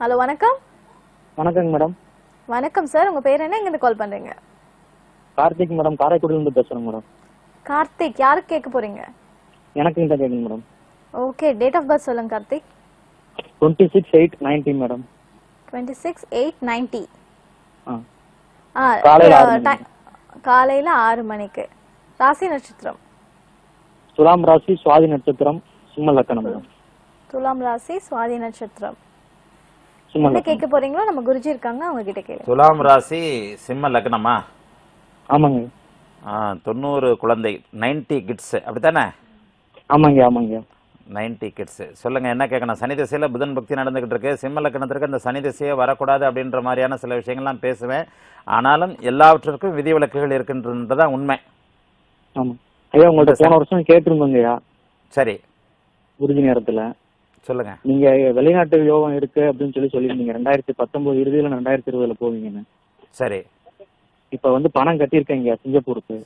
Hello வணக்கம். வணக்கம் madam. வணக்கம் சார், உங்க பேர் என்ன, எங்க இருந்து கால் பண்றீங்க? கார்த்திக் மேடம், காரைக்குடில இருந்து பேசுறேன் மேடம். கார்த்திக், யாருக்கு கேக்க போறீங்க? எனக்கு தான் கேக்குங்க madam. Okay, date of birth சொல்லுங்க கார்த்திக். 26/8/90 மேடம். 26/8/90. காலையில 6 மணிக்கு. ராசி நட்சத்திரம்? துலாம் ராசி, சுவாதி நட்சத்திரம், சுமலக்கணம் மேடம். துலாம் ராசி, சுவாதி நட்சத்திரம். என்ன கேக்க போறீங்களோ நம்ம குருஜி இருக்காங்க, அவங்க கிட்ட கேளுங்க. துலாம் ராசி, சிம்ம லக்னமா? ஆமாங்க. 90 குழந்தை, 90 கிட்ஸ், அப்படி தானே? ஆமாங்க ஆமாங்க, 90 கிட்ஸ். சொல்லுங்க, என்ன கேக்கணும்? சனி திசையில புதன் பக்தி நடந்துகிட்டு இருக்கு. சிம்ம லக்னத்துக்கு அந்த சனி திசையே வரக்கூடாது அப்படின்ற மாதிரியான சில விஷயங்கள்லாம் பேசுவேன். ஆனாலும் எல்லாவற்றிற்கும் விதி விலக்குகள் இருக்குன்றதுதான் உண்மை. ஆமா ஐயா, உங்கள்ட்ட போன வருஷம் கேட்டிருந்தோங்கய்யா. சரி, குருஜி நேரத்துல சொல்லுங்க. நீங்க வெளிநாட்டு யோகம் இருக்கு அப்படின்னு சொல்லிருந்தீங்க 2019 இறுதியில 2020ல போவீங்கன்னு. சரி, இப்ப வந்து பணம் கட்டியிருக்கீங்க சிங்கப்பூருக்கு.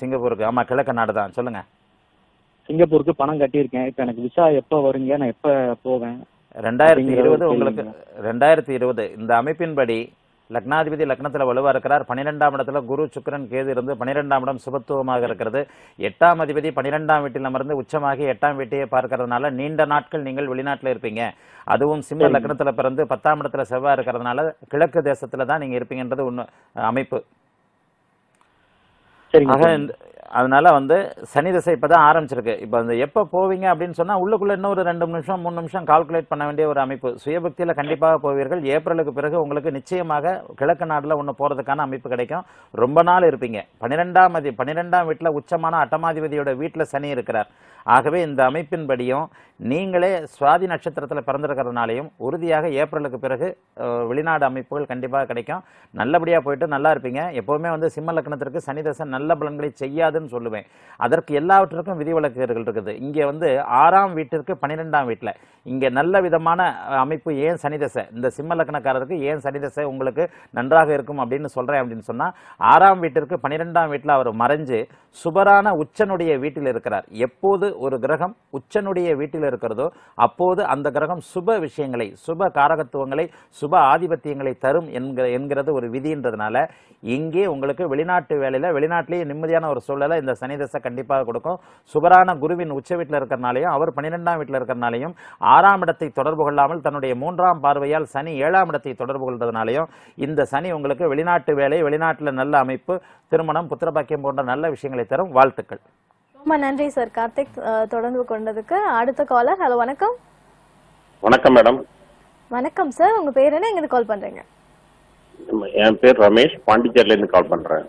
சிங்கப்பூருக்கு? ஆமா, கிழக்கு நாடு தான். சொல்லுங்க. சிங்கப்பூருக்கு பணம் கட்டியிருக்கேன். இப்ப எனக்கு விசா எப்ப வருங்க, நான் எப்ப போவேன்? 2020 உங்களுக்கு. 2020 இந்த அமைப்பின்படி லக்னாதிபதி லக்னத்தில் வலுவா இருக்கிறார். 12ஆம் இடத்துல குரு சுக்கிரன் கேது இருந்து 12ஆம் இடம் சுபத்துவமாக இருக்கிறது. 8ஆம் அதிபதி 12ஆம் வீட்டில் அமர்ந்து உச்சமாகி 8ஆம் வீட்டையே பார்க்கறதுனால நீண்ட நாட்கள் நீங்கள் வெளிநாட்டில் இருப்பீங்க. அதுவும் சிம்ம லக்னத்தில் பிறந்து 10ஆம் இடத்துல செவ்வாய் இருக்கிறதுனால கிழக்கு தேசத்துல தான் நீங்க இருப்பீங்கன்றது ஒன்று அமைப்பு. அதனால வந்து சனி திசை இப்பதான் ஆரம்பிச்சிருக்கு. இப்ப அந்த எப்ப போவீங்க அப்படின்னு சொன்னா உள்ளுக்குள்ள இன்னும் ஒரு 2 நிமிஷம் 3 நிமிஷம் கால்குலேட் பண்ண வேண்டிய ஒரு அமைப்பு. சுயபக்தியில கண்டிப்பாக போவீர்கள். ஏப்ரலுக்கு பிறகு உங்களுக்கு நிச்சயமாக கிழக்கு நாடுல ஒண்ணு போறதுக்கான அமைப்பு கிடைக்கும். ரொம்ப நாள் இருப்பீங்க. 12ஆம் வீட்டுல உச்சமான அட்டமாதிபதியோட வீட்டுல சனி இருக்கிறார். ஆகவே இந்த அமைப்பின்படியும் நீங்களே சுவாதி நட்சத்திரத்துல பிறந்திருக்கிறதுனாலையும் உறுதியாக ஏப்ரலுக்கு பிறகு வெளிநாடு அமைப்புகள் கண்டிப்பாக கிடைக்கும். நல்லபடியா போயிட்டு நல்லா இருப்பீங்க. எப்பவுமே வந்து சிம்ம லக்னத்திற்கு சனி திசை நல்ல பலன்களை செய்யாது சொல்லுவேன். அதற்கு எல்லாவற்றுக்கும் விதிவிலக்குகள் இருக்குது. இங்க வந்து 6ஆம் வீட்டிற்கு 12ஆம் வீட்டுல இங்க நல்ல விதமான அமைப்பு. ஏன் சனி திசை இந்த சிம்ம லக்னக்காரருக்கு ஏன் சனி திசை உங்களுக்கு நன்றாக இருக்கும் அப்படின்னு சொல்றேன் அப்படின்னு சொன்னா, 6ஆம் வீட்டிற்கு 12ஆம் வீட்டுல அவர் மறைஞ்சு சுபரான உச்சனுடைய வீட்டில் இருக்கிறார். எப்போது ஒரு கிரகம் உச்சனுடைய வீட்டில் இருக்கிறதோ அப்போது அந்த கிரகம் சுப விஷயங்களை, சுப காரகத்துவங்களை, சுப ஆதிபத்தியங்களை தரும் என்கிறது ஒரு விதின்றதுனால இங்கே உங்களுக்கு வெளிநாட்டு வேலையில வெளிநாட்டிலேயே நிம்மதியான ஒரு சூழல் இந்த சனி திசை கண்டிப்பாக கொடுக்கும். சுபரான குருவின் உச்ச வீட்டில் இருக்கிறனாலையும் அவர் 12ஆம் வீட்டில் இருக்கிறனாலையும் 6ஆம் இடத்தை தொடர்பு கொள்ளாமல் தன்னுடைய 3ஆம் பார்வையால் சனி 7ஆம் இடத்தை தொடர்பு கொள்றதுனாலையும் இந்த சனி உங்களுக்கு வெளிநாட்டு வேலை, வெளிநாட்டில் நல்ல அமைப்பு, திருமணம், புத்திரபாக்கியம் போன்ற நல்ல விஷயங்களை தரும். வாழ்த்துக்கள். ரொம்ப நன்றி சார் கார்த்திக், தொடர்பு கொண்டதுக்கு. அடுத்த காலர். ஹலோ வணக்கம். வணக்கம் மேடம். வணக்கம் சார், உங்க பேர் என்ன, எங்க கால் பண்றீங்க? என் பேர் ரமேஷ், பாண்டிச்சேரியில இருந்து கால் பண்றேன்.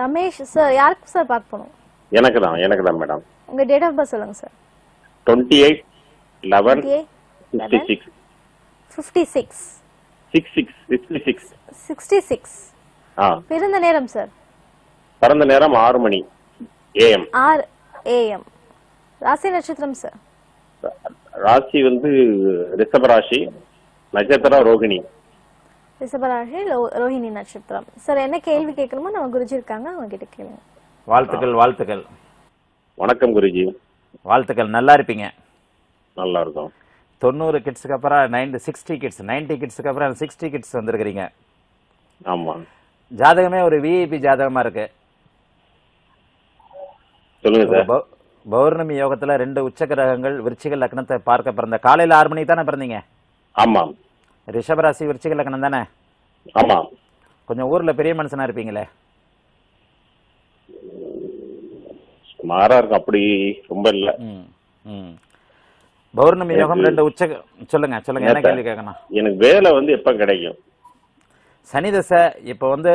ரமேஷ் சார், யாருக்கு சார் பார்க்க போறோம்? எனக்கு தான், எனக்கு தான் மேடம். உங்க டேட் ஆஃப் பர்த் சொல்லுங்க சார். 28/11/56. ஆ, பிறந்த நேரம் சார்? பிறந்த நேரம் 6 மணி AM. 6 AM. ராசி நட்சத்திரம் சார்? ராசி வந்து ரிஷப ராசி, நட்சத்திரம் ரோகிணி. ரிஷபராசி, ரோஹிணி நட்சத்திரம். சார் என்ன கேள்வி கேட்கணுமோ நம்ம குருஜி இருக்காங்க, அவங்க கிட்ட கேளுங்க. வாழ்த்துக்கள். வாழ்த்துக்கள். வணக்கம் குருஜி. வாழ்த்துக்கள், நல்லா இருப்பீங்க. நல்லா இருக்கும். 90 கிட்ஸ்க்கு அப்புறம் 90 கிட்ஸ்க்கு அப்புறம் 60 கிட்ஸ் வந்திருக்கிறீங்க. ஆமா, ஜாதகமே ஒரு விஐபி ஜாதகமா இருக்கு. சொல்லுங்க சார். பௌர்ணமி யோகத்துல 2 உச்ச கிரகங்கள் விருச்சிக லக்னத்தை பார்க்க பிறந்த. காலையில 6 மணிக்கு தானே பிறந்தீங்க? ஆமா. ரிஷபராசி விருச்சிக லக்னம் தானே? ஆமா. கொஞ்சம் ஊர்ல பெரிய மனுஷனா இருப்பீங்களே? மாறா இருக்கு, அப்படி ரொம்ப இல்ல. பௌர்ணமி யோகம் 2 உச்ச. சொல்லுங்க சொல்லுங்க, என்ன கேள்வி கேட்கணும்? எனக்கு வேலை வந்து எப்ப கிடைக்கும்? சனி திசை இப்ப வந்து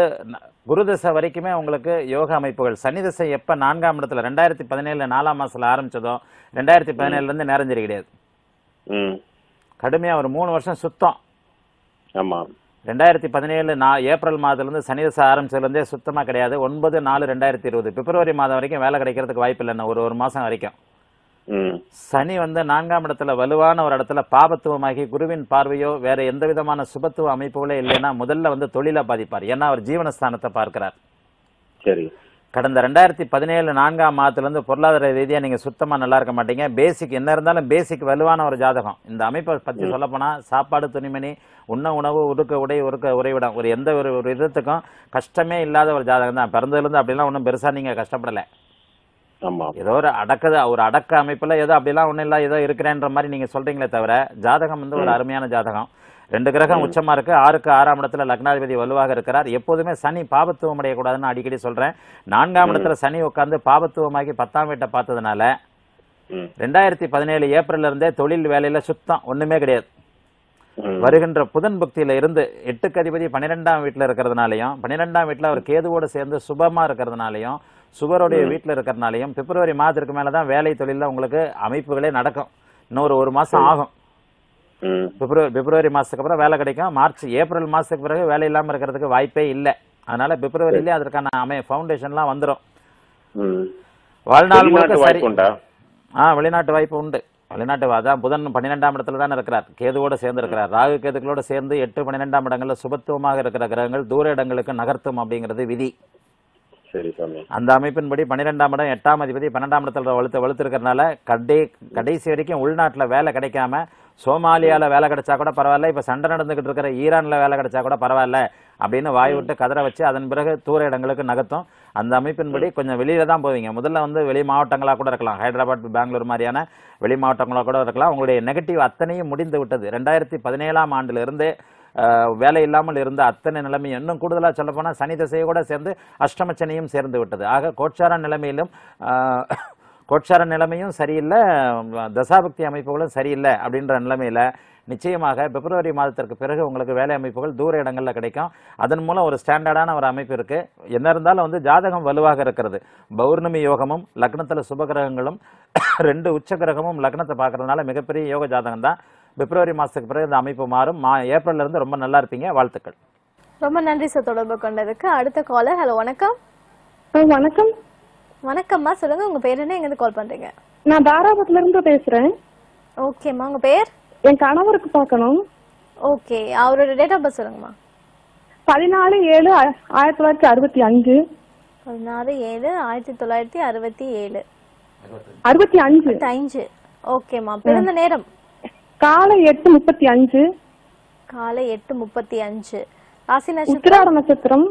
குரு திசை வரைக்குமே உங்களுக்கு யோக அமைப்புகள். சனி திசை எப்ப 4ஆம் இடத்துல 2017 4ஆம் மாசத்துல ஆரம்பிச்சதோ 2017ல இருந்து நிறைஞ்சிரு கிடையாது. கடுமையா ஒரு 3 வருஷம் சுத்தம். ஆமா, 2017 ஏப்ரல் மாதத்துலேருந்து சனி திசை ஆரம்பிச்சதுலேருந்தே சுத்தமாக கிடையாது. 9/4/2020 பிப்ரவரி மாதம் வரைக்கும் வேலை கிடைக்கிறதுக்கு வாய்ப்பு இல்லைன்னா ஒரு மாதம் வரைக்கும். சனி வந்து 4ஆம் இடத்துல வலுவான ஒரு இடத்துல பாபத்துவமாகி குருவின் பார்வையோ வேற எந்த விதமான சுபத்துவ அமைப்புகளே இல்லைன்னா முதல்ல வந்து தொழிலை பாதிப்பார். ஏன்னா அவர் ஜீவனஸ்தானத்தை பார்க்கிறார். சரி, கடந்த 2017 நான்காம் மாதத்திலிருந்து பொருளாதார ரீதியாக நீங்கள் சுத்தமாக நல்லா இருக்க மாட்டீங்க. பேசிக் என்ன இருந்தாலும் பேசிக் வலுவான ஒரு ஜாதகம். இந்த அமைப்பை பற்றி சொல்லப்போனால் சாப்பாடு, துணிமணி, உண்ண உணவு, உடுக்க உடை, ஒருக்க உறைவிடம், ஒரு எந்த ஒரு ஒரு விதத்துக்கும் கஷ்டமே இல்லாத ஒரு ஜாதகம் தான். பிறந்ததுலேருந்து அப்படிலாம் ஒன்றும் பெருசாக நீங்கள் கஷ்டப்படலை. ஏதோ ஒரு அடக்க அமைப்பில் ஏதோ அப்படிலாம் ஒன்றும் இல்லை, ஏதோ இருக்கிறேன்ற மாதிரி நீங்கள் சொல்கிறீங்களே தவிர ஜாதகம் வந்து ஒரு அருமையான ஜாதகம். 2 கிரகம் உச்சமா இருக்கு. 6க்கு 6ஆம் இடத்துல லக்னாதிபதி வலுவாக இருக்கிறார். எப்போதுமே சனி பாபத்துவம் அடையக்கூடாதுன்னு அடிக்கடி சொல்றேன். 4ஆம் இடத்துல சனி உட்காந்து பாபத்துவமாகி 10ஆம் வீட்டை பார்த்ததுனால 2017 ஏப்ரல்ல இருந்தே தொழில் வேலையில சுத்தம் ஒண்ணுமே கிடையாது. வருகின்ற புதன் புக்தியில இருந்து 8க்கு அதிபதி 12ஆம் வீட்டுல இருக்கிறதுனாலையும் 12ஆம் வீட்டுல அவர் கேதுவோடு சேர்ந்து சுபமா இருக்கிறதுனாலையும் சுபருடைய வீட்டுல இருக்கிறதுனாலையும் பிப்ரவரி மாதத்துக்கு மேலதான் வேலை தொழில உங்களுக்கு அமைப்புகளே நடக்கும். இன்னொரு 1 மாசம் ஆகும். பிப்ரவரி மாசத்துக்கு அப்புறம் வேலை கிடைக்கும். மார்ச் ஏப்ரல் மாசத்துக்கு பிறகு வேலை இல்லாம இருக்கிறதுக்கு வாய்ப்பே இல்லை. அதனால பிப்ரவரியிலே அதற்கான ஃபவுண்டேஷன்லாம் வந்துடும். வாழ்நாள் வெளிநாட்டு வாய்ப்பு உண்டு. வெளிநாட்டு அதான் புதன் 12ஆம் இடத்துல தான் இருக்கிறார், கேதுவோட சேர்ந்து இருக்கிறார். ராகு கேதுக்களோட சேர்ந்து 8, 12ஆம் இடங்கள்ல சுபத்துவமாக இருக்கிற கிரகங்கள் தூர இடங்களுக்கு நகர்த்தும் அப்படிங்கிறது விதி. அந்த அமைப்பின்படி 12ஆம் இடம் 8ஆம் அதிபதி 12ஆம் இடத்துல வலுத்து இருக்கிறதுனால கடைசி வரைக்கும் உள்நாட்டுல வேலை கிடைக்காம சோமாலியால வேலை கிடைச்சா கூட பரவாயில்ல, இப்ப சண்டை நடந்துகிட்டு இருக்கிற ஈரான்ல வேலை கிடைச்சா கூட பரவாயில்ல அப்படின்னு வாய் விட்டு கதற வச்சு அதன் பிறகு தூர இடங்களுக்கு நகர்த்தும். அந்த அமைப்பின்படி கொஞ்சம் வெளியில தான் போவீங்க. முதல்ல வந்து வெளி மாவட்டங்களா கூட இருக்கலாம், ஹைதராபாத், பெங்களூர் மாதிரியான வெளி மாவட்டங்களா கூட இருக்கலாம். உங்களுடைய நெகட்டிவ் அத்தனையும் முடிந்து விட்டது. 2017ஆம் ஆண்டுல இருந்து வேலை இல்லாமல் இருந்த அத்தனை நிலைமை இன்னும் கூடுதலாக சொல்லப்போனால் சனி திசையை கூட சேர்ந்து அஷ்டமச்சனையும் சேர்ந்து விட்டது. ஆக கோட்சார நிலைமையும் சரியில்லை, தசாபக்தி அமைப்புகளும் சரியில்லை. அப்படின்ற நிலைமையில் நிச்சயமாக பிப்ரவரி மாதத்திற்கு பிறகு உங்களுக்கு வேலை அமைப்புகள் தூர இடங்களில் கிடைக்கும். அதன் மூலம் ஒரு ஸ்டாண்டர்டான ஒரு அமைப்பு இருக்குது. என்ன இருந்தாலும் வந்து ஜாதகம் வலுவாக இருக்கிறது. பௌர்ணமி யோகமும் லக்னத்தில் சுபகிரகங்களும் 2 உச்ச கிரகமும் லக்னத்தை பார்க்கறதுனால மிகப்பெரிய யோக ஜாதகம் தான். பிப்ரவரி மாதத்துக்கு பிறகு இந்த அமைப்பு மாறும். ஏப்ரல்ல இருந்து ரொம்ப நல்லா இருப்பீங்க. வாழ்த்துக்கள். ரொம்ப நன்றி சார் தொடர்பு கொண்டதுக்கு. அடுத்த காலர். ஹலோ, வணக்கம். வணக்கம். வணக்கம்மா, சொல்லுங்க உங்க பேர் என்ன, எங்க இருந்து கால் பண்றீங்க? நான் தாராபுரத்துல இருந்து பேசுறேன். ஓகேம்மா, உங்க பேர்? என் கணவருக்கு பார்க்கணும். ஓகே, அவரோட டேட் ஆஃப் பர்த் சொல்லுங்கம்மா. 14/7/1965. 14/7/1965. ஓகேம்மா. பிறந்த நேரம்? காலை 8:35. காலை 8:35. ராசி நட்சத்திரம்? உத்திராட நட்சத்திரம்.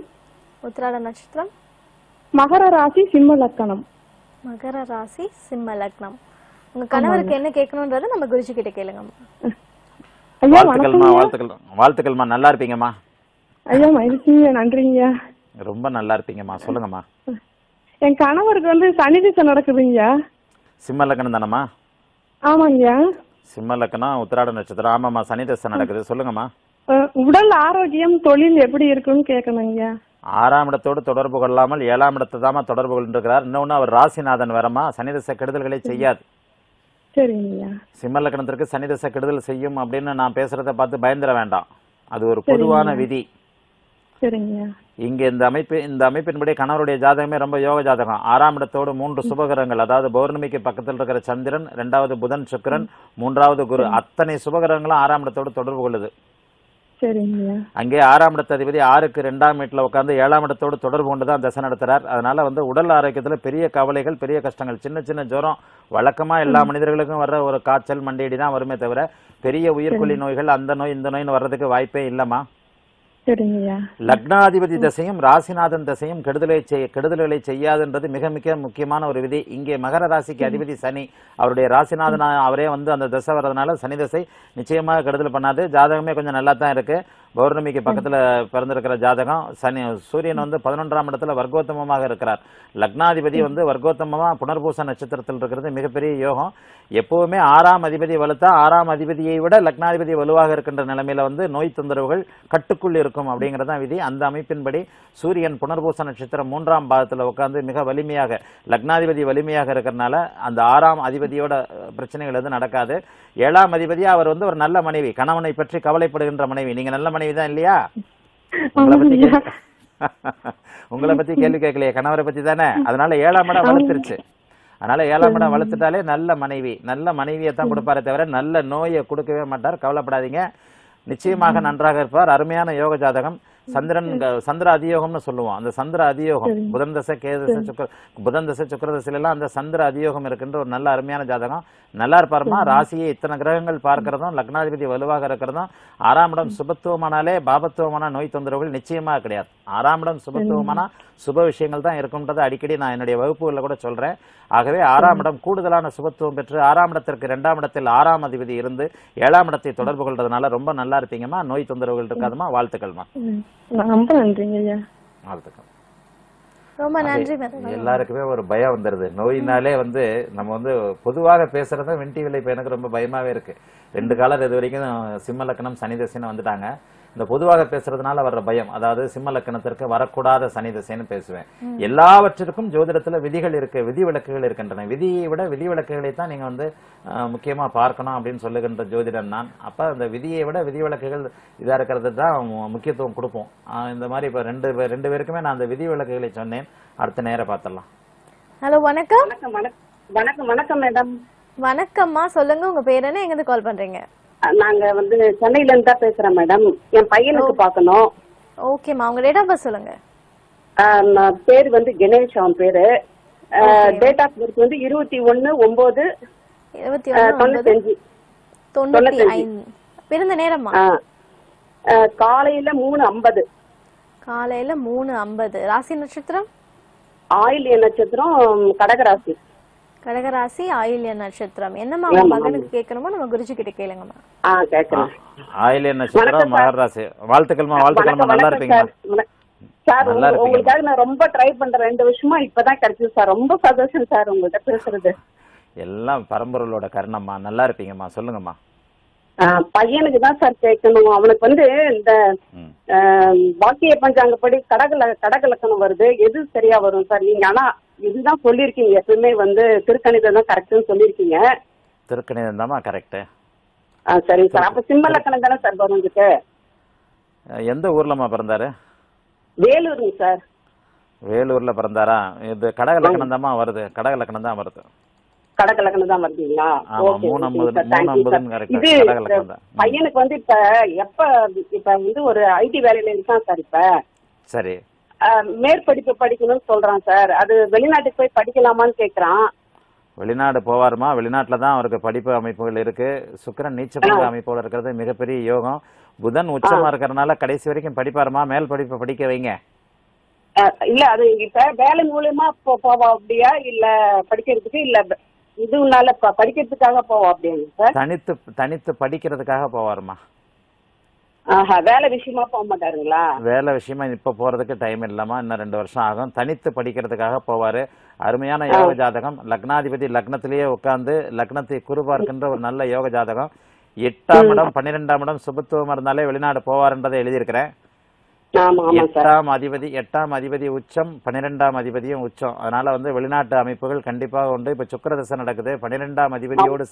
உத்திராட நட்சத்திரம். மகர ராசி, சிம்மலக்கணம். மகர ராசி, சிம்மலக்கணம். உங்க கணவருக்கு என்ன கேட்கணும்ன்றது நம்ம குருஜி கிட்ட கேளுங்க. ஐயா வணக்கம்மா. வாழ்த்துக்கள். வாழ்த்துக்கள்மா, நல்லா இருப்பீங்கம்மா. ஐயா மகிழ்ச்சியா, நன்றிங்க. ரொம்ப நல்லா இருப்பீங்கம்மா, சொல்லுங்கம்மா. என் கணவருக்கு வந்து சனி திசை நடக்குதுங்கயா. சிம்மலக்கணம் தானம்மா? ஆமாங்கயா. சிம்மலக்கணா, உத்திராட நட்சத்திரம். ஆமாமா, சனி திசை நடக்குது. சொல்லுங்கம்மா. உடல் ஆரோக்கியம், தொழில் எப்படி இருக்குன்னு கேட்கணுங்க. 6ஆம் இடத்தோடு தொடர்பு கொள்ளாமல் 7ஆம் இடத்தை தாமா தொடர்பு கொண்டிருக்கிறார். இன்னொன்னு அவர் ராசிநாதன் வரமா சனி திசை கெடுதல்களை செய்யாது. சரிங்கய்யா. சிம்மலக்கணத்திற்கு சனி திசை கெடுதல் செய்யும் அப்படின்னு நான் பேசுறத பார்த்து பயந்துட வேண்டாம், அது ஒரு பொதுவான விதி. சரிங்கய்யா. இங்க இந்த அமைப்பின்படி கணவருடைய ஜாதகமே ரொம்ப யோக ஜாதகம். 6ஆம் இடத்தோடு 3 சுபகிரகங்கள், அதாவது பௌர்ணமிக்கு பக்கத்தில் இருக்கிற சந்திரன், 2வது புதன் சுக்கிரன், 3வது குரு, அத்தனை சுபகிரகங்களும் 6ஆம் இடத்தோடு தொடர்பு கொள்ளுது. அங்கே 6ஆம் இடத்த அதிபதி 6க்கு 2ஆம் வீட்டுல உட்காந்து 7ஆம் இடத்தோடு தொடர்பு கொண்டுதான் தசை நடத்துறார். அதனால வந்து உடல் ஆரோக்கியத்துல பெரிய கவலைகள், பெரிய கஷ்டங்கள், சின்ன ஜுரம், வழக்கமா எல்லா மனிதர்களுக்கும் வர்ற ஒரு காய்ச்சல், மண்டையடி தான் வருமே தவிர பெரிய உயிர்கொல்லி நோய்கள், அந்த நோய் இந்த நோயின்னு வர்றதுக்கு வாய்ப்பே இல்லம்மா. லக்னாதிபதி தசையும் ராசிநாதன் தசையும் கெடுதல்களை செய்யாதுன்றது மிக மிக முக்கியமான ஒரு விதி. இங்கே மகர ராசிக்கு அதிபதி சனி, அவருடைய ராசிநாதன் அவரே வந்து அந்த தசை வர்றதுனால சனி தசை நிச்சயமாக கெடுதல் பண்ணாது. ஜாதகமே கொஞ்சம் நல்லா தான் இருக்கு. பௌர்ணமிக்கு பக்கத்துல பிறந்திருக்கிற ஜாதகம். சனி சூரியன் வந்து 11ஆம் இடத்துல வர்க்கோத்தமமாக இருக்கிறார். லக்னாதிபதி வந்து வர்க்கோத்தமமா புனர்பூச நட்சத்திரத்தில் இருக்கிறது மிகப்பெரிய யோகம். எப்பவுமே 6ஆம் அதிபதி வலுத்தா 6ஆம் அதிபதியை விட லக்னாதிபதி வலுவாக இருக்கின்ற நிலைமையில வந்து நோய் தொந்தரவுகள் கட்டுக்குள் இருக்கும் அப்படிங்கறத விதி. அந்த அமைப்பின்படி சூரியன் புனர்பூச நட்சத்திரம் 3ஆம் பாதத்துல உட்கார்ந்து மிக வலிமையாக லக்னாதிபதி வலிமையாக இருக்கிறதுனால அந்த 6ஆம் அதிபதியோட பிரச்சனைகள் எதுவும் நடக்காது. 7ஆம் அதிபதியா அவர் வந்து ஒரு நல்ல மனைவி, கணவனை பற்றி கவலைப்படுகின்ற மனைவி. நீங்க நல்ல மனைவிதான் இல்லையா? உங்களை பத்தி கேள்வி கேட்கலையே, கணவரை பத்தி தானே. அதனால 7ஆம் இடம் வளர்த்துருச்சு. அதனால 7ஆம் இடம் வளர்த்துட்டாலே நல்ல மனைவியை தான் கொடுப்பாரே தவிர நல்ல நோயை கொடுக்கவே மாட்டார். கவலைப்படாதீங்க, நிச்சயமாக நன்றாக இருப்பார். அருமையான யோக ஜாதகம். சந்திரன் சந்திர அதியோகம்னு சொல்லுவோம். அந்த சந்திர அதியோகம் புதன் தசை கேது சுக்கர புதன் தசை சுக்கர தசைலாம் அந்த சந்திர அதியோகம் இருக்குன்ற ஒரு நல்ல அருமையான ஜாதகம். நல்லா இருப்பாருமா. ராசியை இத்தனை கிரகங்கள் பார்க்கிறதும் லக்னாதிபதி வலுவாக இருக்கிறதும் ஆறாம் இடம் சுபத்துவமானாலே பாபத்துவமான நோய் தொந்தரவுகள் நிச்சயமா கிடையாது. ஆறாம் இடம் சுபத்துவமான சுப விஷயங்கள் தான் இருக்கும்ன்றது அடிக்கடி நான் என்னுடைய வகுப்புகளில் கூட சொல்றேன். ஆகவே ஆறாம் இடம் கூடுதலான சுபத்துவம் பெற்று ஆறாம் இடத்திற்கு இரண்டாம் இடத்தில் ஆறாம் அதிபதி இருந்து ஏழாம் இடத்தை தொடர்பு கொள்றதுனால ரொம்ப நல்லா இருப்பீங்கம்மா. நோய் தொந்தரவுகள் இருக்காதுமா. வாழ்த்துக்கள்மா. ரொம்ப நன்றிங்க. வாழ்த்துக்கள். ரொம்ப நன்றி. எல்லாருக்குமே ஒரு பயம் வந்துடுது நோயினாலே. வந்து நம்ம வந்து பொதுவாக பேசுறத வெண்டி விலை பையனுக்கு ரொம்ப பயமாவே இருக்கு. ரெண்டு காலம் இது வரைக்கும் சிம்மலக்கணம் சனி தசைன்னு வந்துட்டாங்க. இந்த பொதுவாக பேசுறதுனால வர்ற பயம், அதாவது சிம்ம லக்கணத்திற்கு வரக்கூடாத சனி தசைன்னு பேசுவேன். எல்லாவற்றிற்கும் ஜோதிடத்துல விதிகள் இருக்கு, விதி விலக்குகள் இருக்கின்றன. விதியை விட விதி விலக்குகளை தான் நீங்க வந்து முக்கியமா பார்க்கணும் அப்படின்னு சொல்லுகின்ற ஜோதிடன் நான். அப்ப அந்த விதியை விட விதி விலக்குகள் இதா இருக்கிறது தான் முக்கியத்துவம் கொடுப்போம். இந்த மாதிரி இப்ப ரெண்டு பேருக்குமே நான் அந்த விதி விலக்குகளை சொன்னேன். அடுத்த நேரம் பார்த்திடலாம். ஹலோ வணக்கம். வணக்கம். வணக்கம் மேடம். வணக்கம்மா. சொல்லுங்க உங்க பேர் என்ன, எங்கிருந்து கால் பண்றீங்க? நாங்க வந்து சென்னையில இருந்து தான் பேசுறேன் மேடம். என் பையனுக்கு பாக்கணும். ஓகேமா. உங்க டேட் ஆஃப் பர்த் சொல்லுங்க. பேர் வந்து கணேஷ். அவன் பேரு டேட் ஆஃப் பர்த் வந்து 21/9/95. பிறந்த நேரமா? காலையில 3:50. காலையில 3:50. ராசி நட்சத்திரம்? ஆயில்ய நட்சத்திரம். கடகராசி. கடகராசி ஆயில்ய நட்சத்திரம். என்னமா மகனுக்கு கேட்கணுமோ நம்ம குருஜி கிட்ட கேளுங்கம்மா. ஆயில்ய நட்சத்திரம் மகராசி. வாழ்த்துக்கள்மா. வாழ்த்துக்கள்மா. நல்லா இருப்பீங்க சார். உங்களுக்காக நான் ரொம்ப ட்ரை பண்றேன் 2 வருஷமா. இப்பதான் கிடைச்சது சார். ரொம்ப சந்தோஷம் சார் உங்கள்கிட்ட பேசுறது. எல்லாம் பரம்பொருளோட கருணம்மா. நல்லா இருப்பீங்கம்மா. சொல்லுங்கம்மா. பையனுக்கு தான் சார் கேட்கணும். அவனுக்கு வந்து இந்த பாக்கிய பஞ்சாங்கப்படி கடகலக்கணம் வருது. எது சரியா வரும் சார் நீங்க? ஆனா இதுதான் சொல்லிருக்கீங்க எப்பவுமே வந்து திருக்கணிதம் தான் கரெக்ட்னு சொல்லிருக்கீங்க. திருக்கணிதம் தாமா கரெக்ட். சரி சார். அப்ப சிம்ம லக்கணம் தானே சார் வரும் உங்களுக்கு? எந்த ஊர்லமா பிறந்தாரு? வேலூருங்க சார். வேலூர்ல பிறந்தாரா? இது கடகலக்கணம் தாமா வருது. கடகலக்கணம் தான் வருது. கடகலக்கணம் தான் வருதுங்களா? இது பையனுக்கு வந்து இப்ப இப்ப வந்து ஒரு ஐடி வேலையில இருக்கான் சார். இப்ப சரி மேற்படிப்பு படிக்கணும்னு சொல்றான் சார். அது வெளிநாட்டுக்கு போய் படிக்கலாமான்னு கேக்குறான். வெளிநாடு போவாருமா. வெளிநாட்டுலதான் அவருக்கு படிப்பு அமைப்புகள் இருக்கு. சுக்கிரன் நீச்சப்பட்ட அமைப்புகள் இருக்கிறது மிகப்பெரிய யோகம். புதன் உச்சமா இருக்கிறதுனால கடைசி வரைக்கும் படிப்பாருமா. மேல் படிப்பு படிக்க வைங்க. இல்ல அது இப்ப வேலை மூலியமா போவா அப்படியா இல்ல படிக்கிறதுக்கு? இல்ல இதுனால படிக்கிறதுக்காக போவா அப்படியா? தனித்து தனித்து படிக்கிறதுக்காக போவாருமா. வேலை விஷயமா போக மாட்டாருங்களா? வேலை விஷயமா இப்ப போறதுக்கு டைம் இல்லாமா. இன்னும் 2 வருஷம் ஆகும். தனித்து படிக்கிறதுக்காக போவாரு. அருமையான யோக ஜாதகம். லக்னாதிபதி லக்னத்திலேயே உட்கார்ந்து லக்னத்தை குறுபார்க்கின்ற ஒரு நல்ல யோக ஜாதகம். 8ஆம் இடம் 12ஆம் இடம் சுபத்துவமா இருந்தாலே வெளிநாடு போவாருன்றதை எழுதியிருக்கிறேன். 8ஆம் அதிபதி உச்சம், 12ஆம் அதிபதியும் உச்சம். அதனால வந்து வெளிநாட்டு அமைப்புகள் கண்டிப்பாக உண்டு. இப்ப சுக்கிரதசை நடக்குது. 12ஆம் அதிபதியோடு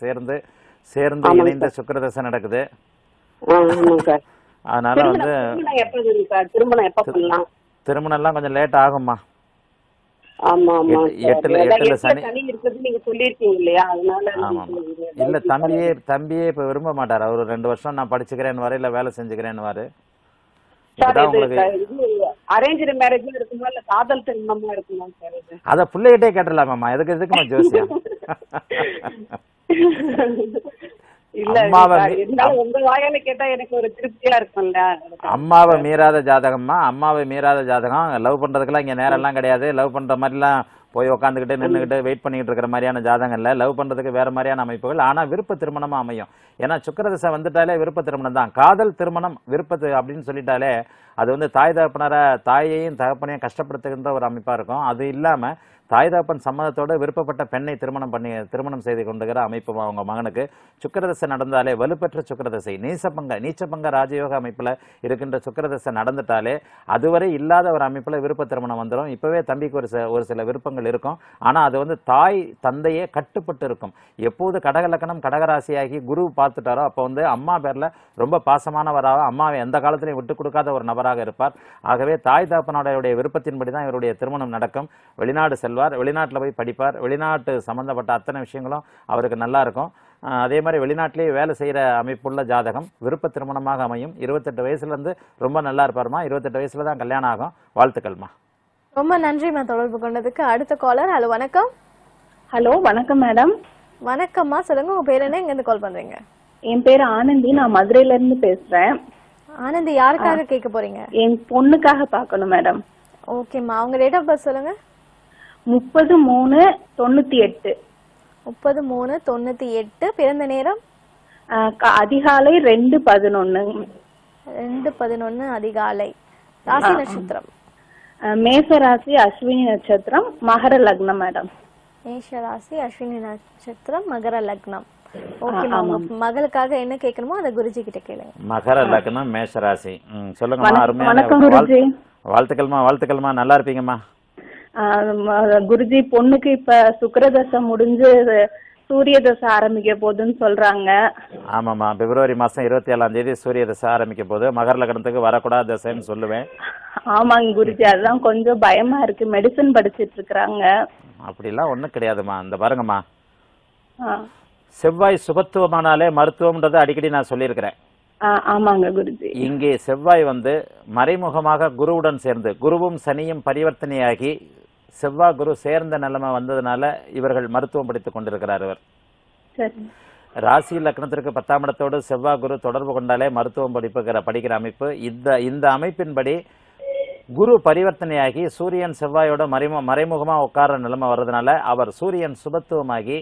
சேர்ந்து இணைந்த சுக்கிரதசை நடக்குது. அதனால வந்து திருமணம் எல்லாம் கொஞ்சம் லேட் ஆகும்மா. 8ல தம்பியே இப்ப விரும்ப மாட்டாரு. அவரு 2 வருஷம் நான் படிச்சுக்கிறேன்னு வர, இல்ல வேலை செஞ்சுக்கிறேன்னு வர. அத புள்ளைகிட்டே கேட்டலாமா. எதுக்கு ஜோசியம்? அம்மாவை மீறாத ஜாதகம்மா. அம்மாவை மீறாத ஜாதகம். லவ் பண்றதுக்குலாம் இங்க நேரம் எல்லாம் கிடையாது. லவ் பண்ற மாதிரி எல்லாம் போய் உட்காந்துக்கிட்டு நின்றுகிட்டு வெயிட் பண்ணிக்கிட்டு இருக்கிற மாதிரியான ஜாதகம் இல்லை. லவ் பண்றதுக்கு வேற மாதிரியான அமைப்புகள். ஆனா விருப்ப திருமணமா அமையும். ஏன்னா சுக்கிரதசை வந்துட்டாலே விருப்ப திருமணம் தான். காதல் திருமணம் விருப்பத்து அப்படின்னு சொல்லிட்டாலே அது வந்து தாய் தகப்பனரை தாயையும் தகப்பனையும் கஷ்டப்படுத்துகின்ற ஒரு அமைப்பா இருக்கும். அது இல்லாம தாய் தகப்பன் சம்மதத்தோடு விருப்பப்பட்ட பெண்ணை திருமணம் செய்து கொண்டுகிற அமைப்பு அவங்க மகனுக்கு. சுக்கிரதசை நடந்தாலே வலுப்பெற்ற சுக்கிரதசை நீச்சபங்க ராஜயோக அமைப்புல இருக்கின்ற சுக்கிரதசை நடந்துட்டாலே அதுவரை இல்லாத ஒரு அமைப்புல விருப்ப திருமணம் வந்துடும். இப்பவே தம்பிக்கு ஒரு சில விருப்பங்கள் இருக்கும். ஆனா அது வந்து தாய் தந்தையே கட்டுப்பட்டு இருக்கும். எப்போது கடகலக்கணம் கடகராசியாகி குரு பார்த்துட்டாரோ அப்போ வந்து அம்மா பேர்ல ரொம்ப பாசமானவராக, அம்மாவை எந்த காலத்திலையும் விட்டு கொடுக்காத ஒரு நபராக இருப்பார். ஆகவே தாய் தகப்பனோடைய விருப்பத்தின்படி தான் இவருடைய திருமணம் நடக்கும். வெளிநாடு செல்வார். வெளிநாட்டில் போய் படிப்பார். வெளிநாட்டு சம்பந்தப்பட்ட அத்தனை விஷயங்களும் அவருக்கு நல்லா இருக்கும். அதே மாதிரி வெளிநாட்டிலேயே வேலை செய்கிற அமைப்புள்ள ஜாதகம் விருப்ப திருமணமாக அமையும். 28 வயசுலேருந்து ரொம்ப நல்லா இருப்பாருமா. 28 வயசுல தான் கல்யாணம் ஆகும். வாழ்த்துக்கள்மா. ரொம்ப நன்றிம்மா தொடர்பு கொண்டதுக்கு. அடுத்த காலர். ஹலோ வணக்கம். ஹலோ வணக்கம் மேடம். வணக்கம்மா, சொல்லுங்க உங்க பேர் என்ன, எங்கிருந்து கால் பண்றீங்க? என் பேர் ஆனந்தி, நான் மதுரையில இருந்து பேசுறேன். ஆனந்தி, யாருக்காக கேட்க போறீங்க? என் பொண்ணுக்காக பார்க்கணும் மேடம். ஓகேம்மா, உங்க டேட் ஆஃப் பர்த் சொல்லுங்க. 30/3/98. 30/3/98. பிறந்த நேரம் அதிகாலை 2:11 அதிகாலை. ராசி நட்சத்திரம்? மேஷ ராசி அஸ்வினி நட்சத்திரம் மகர லக்னம் மேடம். மேஷ ராசி அஸ்வினி நட்சத்திரம் மகர லக்னம். ஓகே, மகளுக்காக என்ன கேட்கணுமோ அத குருஜி கிட்ட கேளுங்க. மகர லக்னம் மேஷ ராசி, சொல்லுங்கம்மா. வணக்கம் குருஜி. வாழ்த்துக்கள்மா. வாழ்த்துக்கள்மா, நல்லா இருப்பீங்கம்மா. குருஜி, பொண்ணுக்கு இப்ப சுக்கிரதசை முடிஞ்சு சூரிய தசை ஆரம்பிக்க போதுன்னு சொல்றாங்க. ஆமாமா, பிப்ரவரி மாதம் 27ஆம் தேதி சூரிய தசை ஆரம்பிக்க போது. மகர லக்னத்துக்கு வரக்கூடாத தசைன்னு சொல்லுவேன். ஆமாங்க குருஜி, அதுதான் கொஞ்சம் பயமா இருக்கு. மெடிசன் படிச்சிட்டு இருக்கிறாங்க. அப்படிலாம் ஒண்ணும் கிடையாதுமா. இந்த பாருங்கம்மா, செவ்வாய் சுபத்துவமானாலே மருத்துவம்ன்றதை அடிக்கடி நான் சொல்லியிருக்கிறேன். ஆமாங்க குருஜி. இங்கே செவ்வாய் வந்து மறைமுகமாக குருவுடன் சேர்ந்து, குருவும் சனியும் பரிவர்த்தனையாகி செவ்வாய் குரு சேர்ந்த நிலைமை வந்ததுனால இவர்கள் மருத்துவம் படித்துக் கொண்டிருக்கிறார். இவர் ராசி லக்னத்திற்கு 10ஆம் இடத்தோடு செவ்வாய் குரு தொடர்பு கொண்டாலே மருத்துவம் படிக்கிற அமைப்பு. இந்த அமைப்பின்படி குரு பரிவர்த்தனையாகி சூரியன் செவ்வாயோட மறைமுகமா உட்கார நிலைமை வர்றதுனால அவர் சூரியன் சுபத்துவமாகி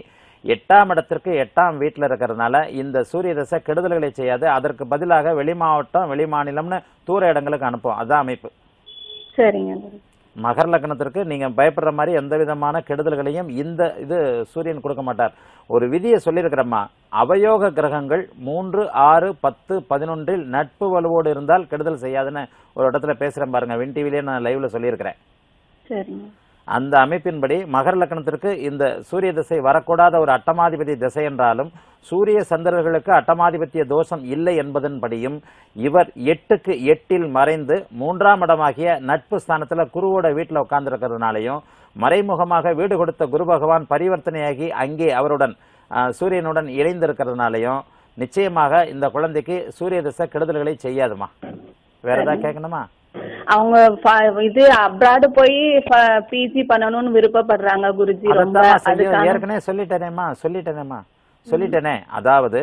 8ஆம் இடத்திற்கு 8ஆம் வீட்டில் இருக்கிறதுனால இந்த சூரிய தசை கெடுதல்களை செய்யாது. அதற்கு பதிலாக வெளிமாவட்டம் வெளிமாநிலம்னு தூர இடங்களுக்கு அனுப்பும். அதான் அமைப்பு. சரிங்க. மகர லக்னத்திற்கு நீங்க பயப்படுற மாதிரி எந்த விதமான கெடுதல்களையும் இந்த சூரியன் கொடுக்க மாட்டார். ஒரு விதியை சொல்லியிருக்கிறோமா, அவயோக கிரகங்கள் 3, 6, 10, 11இல் நட்பு வலுவோடு இருந்தால் கெடுதல் செய்யாதுன்னு ஒரு இடத்துல பேசுறேன் பாருங்க. வின் டிவிலேயே நான் லைவ்ல சொல்லியிருக்கிறேன். சரிங்க. அந்த அமைப்பின்படி மகர லக்னத்திற்கு இந்த சூரிய திசை வரக்கூடாத ஒரு அட்டமாதிபதி திசை என்றாலும் சூரிய சந்திரர்களுக்கு அட்டமாதிபத்திய தோஷம் இல்லை என்பதன்படியும் இவர் 8க்கு 8இல் மறைந்து 3ஆம் இடமாகிய நட்பு ஸ்தானத்தில் குருவோட வீட்டில் உட்கார்ந்துருக்கிறதுனாலையும் மறைமுகமாக வீடு கொடுத்த குரு பகவான் பரிவர்த்தனையாகி அங்கே அவருடன் சூரியனுடன் இணைந்திருக்கிறதுனாலையும் நிச்சயமாக இந்த குழந்தைக்கு சூரிய திசை கெடுதல்களை செய்யாதுமா. வேற ஏதாவது கேட்கணுமா? அவங்க அப்ராட் போய் பிஜி பண்ணணும்னு விருப்பப்படுறாங்க குருஜி. ஏற்கனவே சொல்லிட்டேனே, அதாவது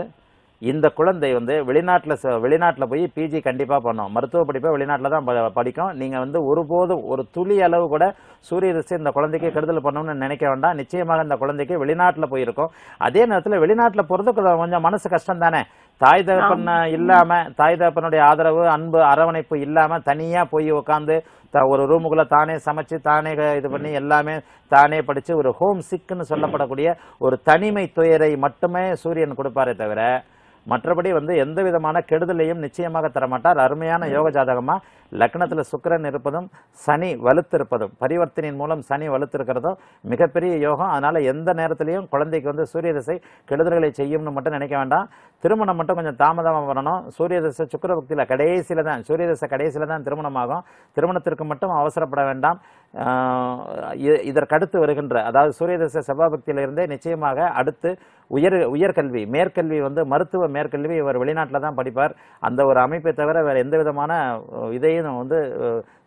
இந்த குழந்தை வந்து வெளிநாட்டுல போய் பிஜி கண்டிப்பா பண்ணும். மருத்துவ படிப்பை வெளிநாட்டுல தான் படிக்கும். நீங்க ஒருபோதும் ஒரு துளி அளவு கூட சூரிய தசை இந்த குழந்தைக்கு கெடுதல் பண்ணணும்னு நினைக்க வேண்டாம். நிச்சயமாக இந்த குழந்தைக்கு வெளிநாட்டுல போயிருக்கும். அதே நேரத்தில் வெளிநாட்டுல போறதுக்கு கொஞ்சம் மனசு கஷ்டம் தானே. தாய் தகப்பன் இல்லாம, தாய் தகப்பனுடைய ஆதரவு அன்பு அரவணைப்பு இல்லாம தனியா போய் உட்காந்து ஒரு ரூமுக்குள்ள தானே சமைச்சு தானே இது பண்ணி எல்லாமே தானே படிச்சு ஒரு ஹோம் சிக்னு சொல்லப்படக்கூடிய ஒரு தனிமை துயரை மட்டுமே சூரியன் கொடுப்பாரே தவிர மற்றபடி எந்த விதமான கெடுதலையும் நிச்சயமாக தரமாட்டார். அருமையான யோக ஜாதகமா. லக்னத்துல சுக்கிரன் இருப்பதும் சனி வலுத்திருப்பதும் பரிவர்த்தனையின் மூலம் சனி வலுத்திருக்கிறதும் மிகப்பெரிய யோகம். அதனால எந்த நேரத்திலையும் குழந்தைக்கு சூரிய திசை கெடுதல்களை செய்யும்னு மட்டும் நினைக்க வேண்டாம். திருமணம் மட்டும் கொஞ்சம் தாமதமாக வரணும். சூரிய திசை சுக்கிர பக்தியில கடைசியில தான், சூரிய திசை கடைசியில தான் திருமணம் ஆகும். திருமணத்திற்கு மட்டும் அவசரப்பட வேண்டாம். இதற்கடுத்து வருகின்ற, அதாவது சூரிய தசை செவ்வாய் பக்தியிலிருந்தே நிச்சயமாக அடுத்து உயர்கல்வி மேற்கல்வி மருத்துவ மேற்கல்வி இவர் வெளிநாட்டில் தான் படிப்பார். அந்த ஒரு அமைப்பை தவிர வேறு எந்த விதமான இதையும்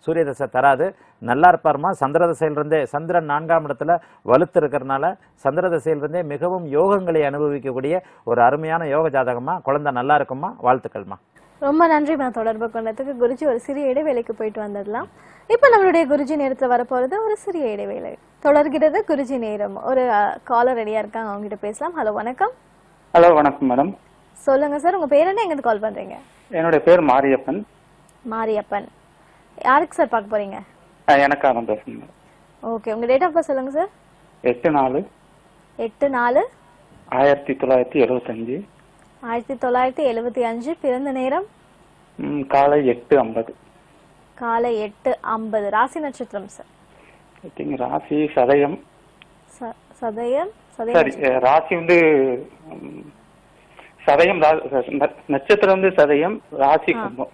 சூரிய தசை தராது. நல்லா இருப்பார்மா. சந்திர தசையிலிருந்தே, சந்திரன் 4ஆம் இடத்துல வலுத்து இருக்கிறதுனால சந்திர தசையிலிருந்தே மிகவும் யோகங்களை அனுபவிக்கக்கூடிய ஒரு அருமையான யோக ஜாதகமா. குழந்தை நல்லா இருக்குமா. வாழ்த்துக்கள்மா. ரொம்ப நன்றி. நான் தொடர்பு கொண்டதுக்கு குருஜி. ஒரு சிறிய இடைவேளைக்கு போயிட்டு வந்துடலாம். இப்ப நம்மளுடைய குருஜி நேரத்துல வரப்போறது ஒரு சிறிய இடைவேளை. தொடர்கிறது குருஜி நேரம். ஒரு காலர் ரெடியா இருக்காங்க, அவங்க கிட்ட பேசலாம். ஹலோ வணக்கம். ஹலோ வணக்கம் மேடம். சொல்லுங்க சார், உங்க பேர் என்ன, எங்கிருந்து கால் பண்றீங்க? என்னோட பேர் மாரியப்பன். மாரியப்பன், யாருக்கு சார் பார்க்க போறீங்க? எனக்கு ஆரம்ப பேசுங்க. ஓகே, உங்க டேட் ஆஃப் பர்த் சொல்லுங்க சார். 8/4/1975. 1975. பிறந்த நேரம் காலை 8:50. காலை 8:50. ராசி நட்சத்திரம் சார்? ராசி சதயம். சதயம் ராசி சதயம் நட்சத்திரம் சதயம் ராசி கும்பம்.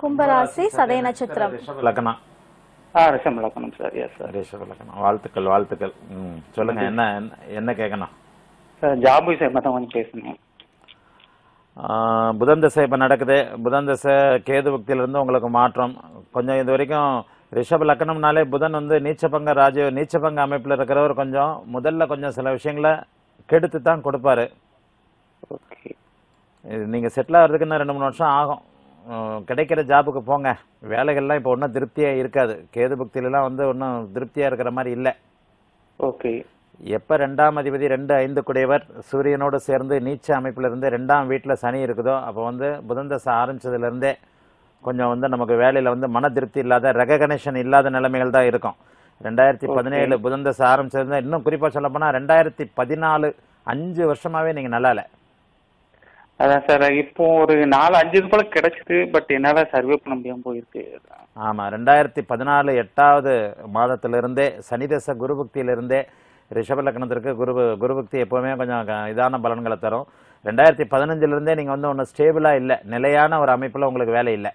கும்பராசி சதய நட்சத்திரம் லக்னம். ரிஷப லக்னம் சார். ரிஷப லக்னம். வாழ்த்துக்கள். வாழ்த்துக்கள். சொல்லுங்க, என்ன என்ன கேட்கணும்? ஜாப் விஷயமாக கொஞ்சம் பேசணும். புதன் தசை இப்போ நடக்குது. புதன் தசை கேது பக்தியிலிருந்து உங்களுக்கு மாற்றம். கொஞ்சம் இது வரைக்கும் ரிஷப லக்னம்னாலே புதன் வந்து நீச்சபங்க நீச்சபங்க அமைப்பில் இருக்கிறவர் கொஞ்சம் முதல்ல கொஞ்சம் சில விஷயங்களை கெடுத்து தான் கொடுப்பாரு. ஓகே, நீங்கள் செட்டில் ஆகிறதுக்கு இன்னும் 2-3 வருஷம் ஆகும். கிடைக்கிற ஜாபுக்கு போங்க. வேலைகள்லாம் இப்போ ஒன்றும் திருப்தியாக இருக்காது. கேது பக்தியிலலாம் வந்து ஒன்றும் திருப்தியாக இருக்கிற மாதிரி இல்லை. ஓகே, எப்போ 2ஆம் அதிபதி 2-5 குடையவர் சூரியனோடு சேர்ந்து நீச்ச அமைப்பிலிருந்து 2ஆம் வீட்டில் சனி இருக்குதோ அப்போ வந்து புதன் தசை ஆரம்பித்ததுலேருந்தே கொஞ்சம் வந்து நமக்கு வேலையில் வந்து மன திருப்தி இல்லாத ரெகக்னேஷன் இல்லாத நிலைமைகள் தான் இருக்கும். 2017 புதன் தசை ஆரம்பித்ததுலேருந்து இன்னும் குறிப்பாக சொல்ல போனால் 2014 5 வருஷமாகவே நீங்கள் நல்லா இல்லை. அதான் சார், இப்போ ஒரு 4-5 போல கிடைச்சிது, பட் என்னால் சர்வே பண்ண முடியாமல் போயிருக்கு. ஆமாம், 2014 8ஆவது மாதத்திலிருந்தே சனி தசை குரு பக்தியிலிருந்தே ரிஷப லக்னத்திற்கு குருபக்தி எப்போவுமே கொஞ்சம் இதான பலன்களை தரும். 2015 நீங்கள் வந்து ஒன்றும் ஸ்டேபிளாக இல்லை, நிலையான ஒரு அமைப்பில் உங்களுக்கு வேலை இல்லை.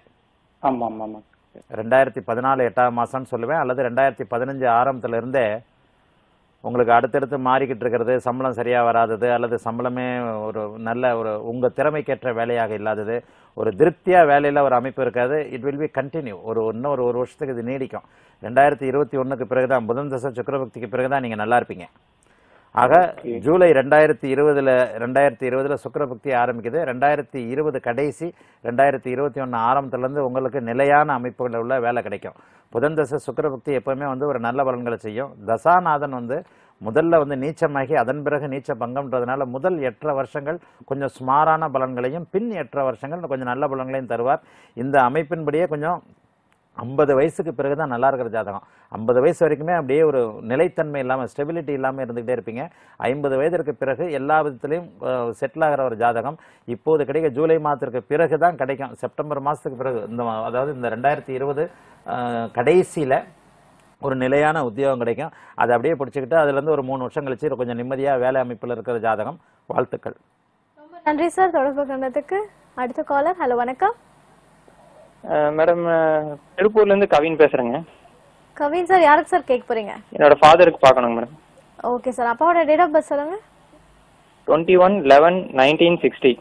ஆமாம் ஆமாம் ஆமாம், 2014 8ஆம் மாதம்னு சொல்லுவேன், அல்லது 2015 ஆரம்பத்துலேருந்தே உங்களுக்கு அடுத்தடுத்து மாறிக்கிட்டு இருக்கிறது. சம்பளம் சரியாக வராதது, அல்லது சம்பளமே ஒரு நல்ல ஒரு உங்கள் திறமைக்கேற்ற வேலையாக இல்லாதது, ஒரு திருப்தியாக வேலையில் ஒரு அமைப்பு இருக்காது. இட் வில் பி கண்டினியூ, இன்னும் ஒரு வருஷத்துக்கு இது நீடிக்கும். 2021க்கு பிறகு தான் புதன் தசை சுக்கிரபக்திக்கு பிறகு தான் நீங்கள் நல்லா இருப்பீங்க. ஆக ஜூலை 2020 சுக்கிரபக்தி ஆரம்பிக்குது. 2020 கடைசி 2021 ஆரம்பத்துலேருந்து உங்களுக்கு நிலையான அமைப்புகளில் உள்ள வேலை கிடைக்கும். புதன் தசை சுக்கிரபக்தி எப்போவுமே வந்து ஒரு நல்ல பலன்களை செய்யும். தசாநாதன் வந்து முதல்ல வந்து நீச்சமாகி அதன் பிறகு நீச்ச பங்கம்ன்றதுனால முதல் 8 வருஷங்கள் கொஞ்சம் சுமாரான பலன்களையும் பின் 8 வருஷங்கள் கொஞ்சம் நல்ல பலன்களையும் தருவார். இந்த அமைப்பின்படியே கொஞ்சம் 50 வயசுக்கு பிறகு தான் நல்லா இருக்கிற ஜாதகம். 50 வயசு வரைக்குமே அப்படியே ஒரு நிலைத்தன்மை இல்லாமல் ஸ்டெபிலிட்டி இல்லாமல் இருந்துகிட்டே இருப்பீங்க. 50 வயதிற்கு பிறகு எல்லா விதத்துலையும் செட்டில் ஆகிற ஒரு ஜாதகம் இப்போது கிடைக்க ஜூலை மாதத்திற்கு பிறகு தான் கிடைக்கும். செப்டம்பர் மாதத்துக்கு பிறகு அதாவது இந்த 2020 கடைசியில் ஒரு நிலையான உத்தியோகம் கிடைக்கும். அதை அப்படியே பிடிச்சிக்கிட்டு அதுலேருந்து ஒரு 3 வருஷம் கழிச்சு கொஞ்சம் நிம்மதியாக வேலை அமைப்பில் இருக்கிற ஜாதகம். வாழ்த்துக்கள். ரொம்ப நன்றி சார் தொடர்பு கொண்டதுக்கு. அடுத்த காலர், ஹலோ வணக்கம் மேடம். திருப்பூர்ல இருந்து கவின் பேசுறேங்க. கவின் சார், யாருக்கு சார் கேக் போறீங்க? என்னோட ஃாதருக்கு பார்க்கணும் மேடம். ஓகே சார், அப்பாவோட டேட் ஆஃப் பர்த் சொல்லுங்க. 21/11/1960.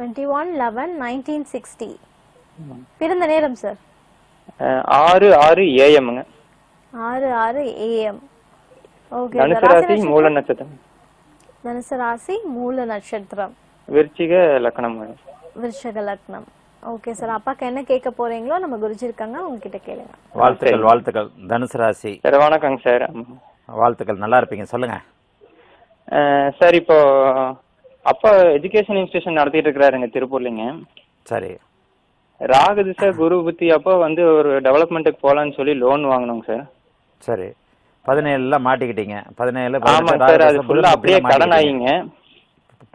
21/11/1960. பிறந்த நேரம் சார்? 6:06 AM ங்க. 6:06 AM. ஓகே. தனுசு ராசி மூல நட்சத்திரம். தனுசு ராசி மூல நட்சத்திரம். விருச்சிக லக்னம் மேடம். விருச்சிக லக்னம். ஓகே சார், அப்பாக்கு என்ன கேட்க போறீங்களோ நம்ம குருஜி இருக்காங்க, உங்ககிட்ட கேளுங்க. வாழ்த்துக்கள் வாழ்த்துக்கள். தனுசு ராசி. வணக்கம் சார். வாழ்த்துக்கள், நல்லா இருப்பீங்க, சொல்லுங்க சார். இப்போ அப்பா எஜுகேஷன் இன்ஸ்டிடியூஷன் நடத்திட்டு இருக்கிறாருங்க திருப்பூர்லங்க. சரி. ராகு திசை குரு புத்தி அப்போ வந்து ஒரு டெவலப்மெண்ட்டுக்கு போகலான்னு சொல்லி லோன் வாங்கணுங்க சார். சரி. 17ல மாட்டிக்கிட்டீங்க. 17 அப்படியே கடன் ஆகிங்க.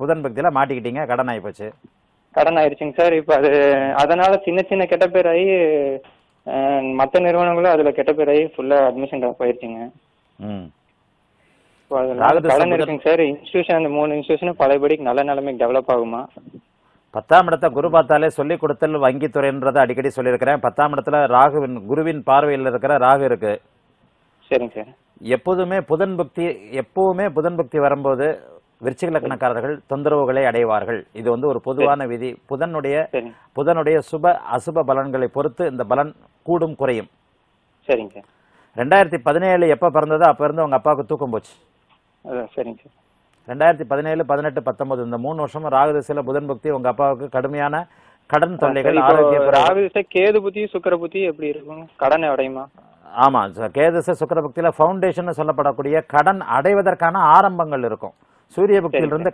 புதன் பக்தியில மாட்டிக்கிட்டீங்க, கடன் ஆகி போச்சு. கடன் ஆயிடுச்சுங்க சார். இப்போ அது அதனால சின்ன சின்ன கெட்ட பேர் ஆகி மற்ற நிறுவனங்களும் அதில் கெட்ட பேர் ஆகி ஃபுல்லாக அட்மிஷன் ட்ராப் ஆயிடுச்சுங்க. கடன் இருக்குங்க சார். இன்ஸ்டியூஷன் அந்த 3 இன்ஸ்டியூஷனும் பழையபடிக்கு நல்ல நிலைமைக்கு டெவலப் ஆகுமா? 10ஆம் இடத்தை குரு பார்த்தாலே சொல்லிக் கொடுத்தல் வங்கித்துறைன்றதை அடிக்கடி சொல்லியிருக்கிறேன். 10ஆம் இடத்துல ராகுவின் குருவின் பார்வையில் இருக்கிற ராகு இருக்கு. சரிங்க சார். எப்போவுமே புதன் பக்தி வரும்போது விருச்சிக லக்னக்காரர்கள் தொந்தரவுகளை அடைவார்கள். இது வந்து ஒரு பொதுவான விதி. புதனுடைய சுப அசுப பலன்களை பொறுத்து இந்த பலன் கூடும் குறையும். சரிங்க. 2017 எப்போ பிறந்ததோ அப்போ இருந்து உங்கள் அப்பாவுக்கு தூக்கம் போச்சு. சரிங்க சார். 2017, 2018, 2019 இந்த 3 வருஷமும் ராகு திசையில புதன் பக்தி உங்கள் அப்பாவுக்கு கடுமையான கடன் தொல்லைகள். ராகு திசை கேது புத்தி சுக்கிர புத்தி எப்படி இருக்கும்? கடன் அடையுமா? ஆமாம் சார். கேது திசை சுக்கிர பக்தியில் ஃபவுண்டேஷன் சொல்லப்படக்கூடிய கடன் அடைவதற்கான ஆரம்பங்கள் இருக்கும். சூரிய பக்தியிலிருந்து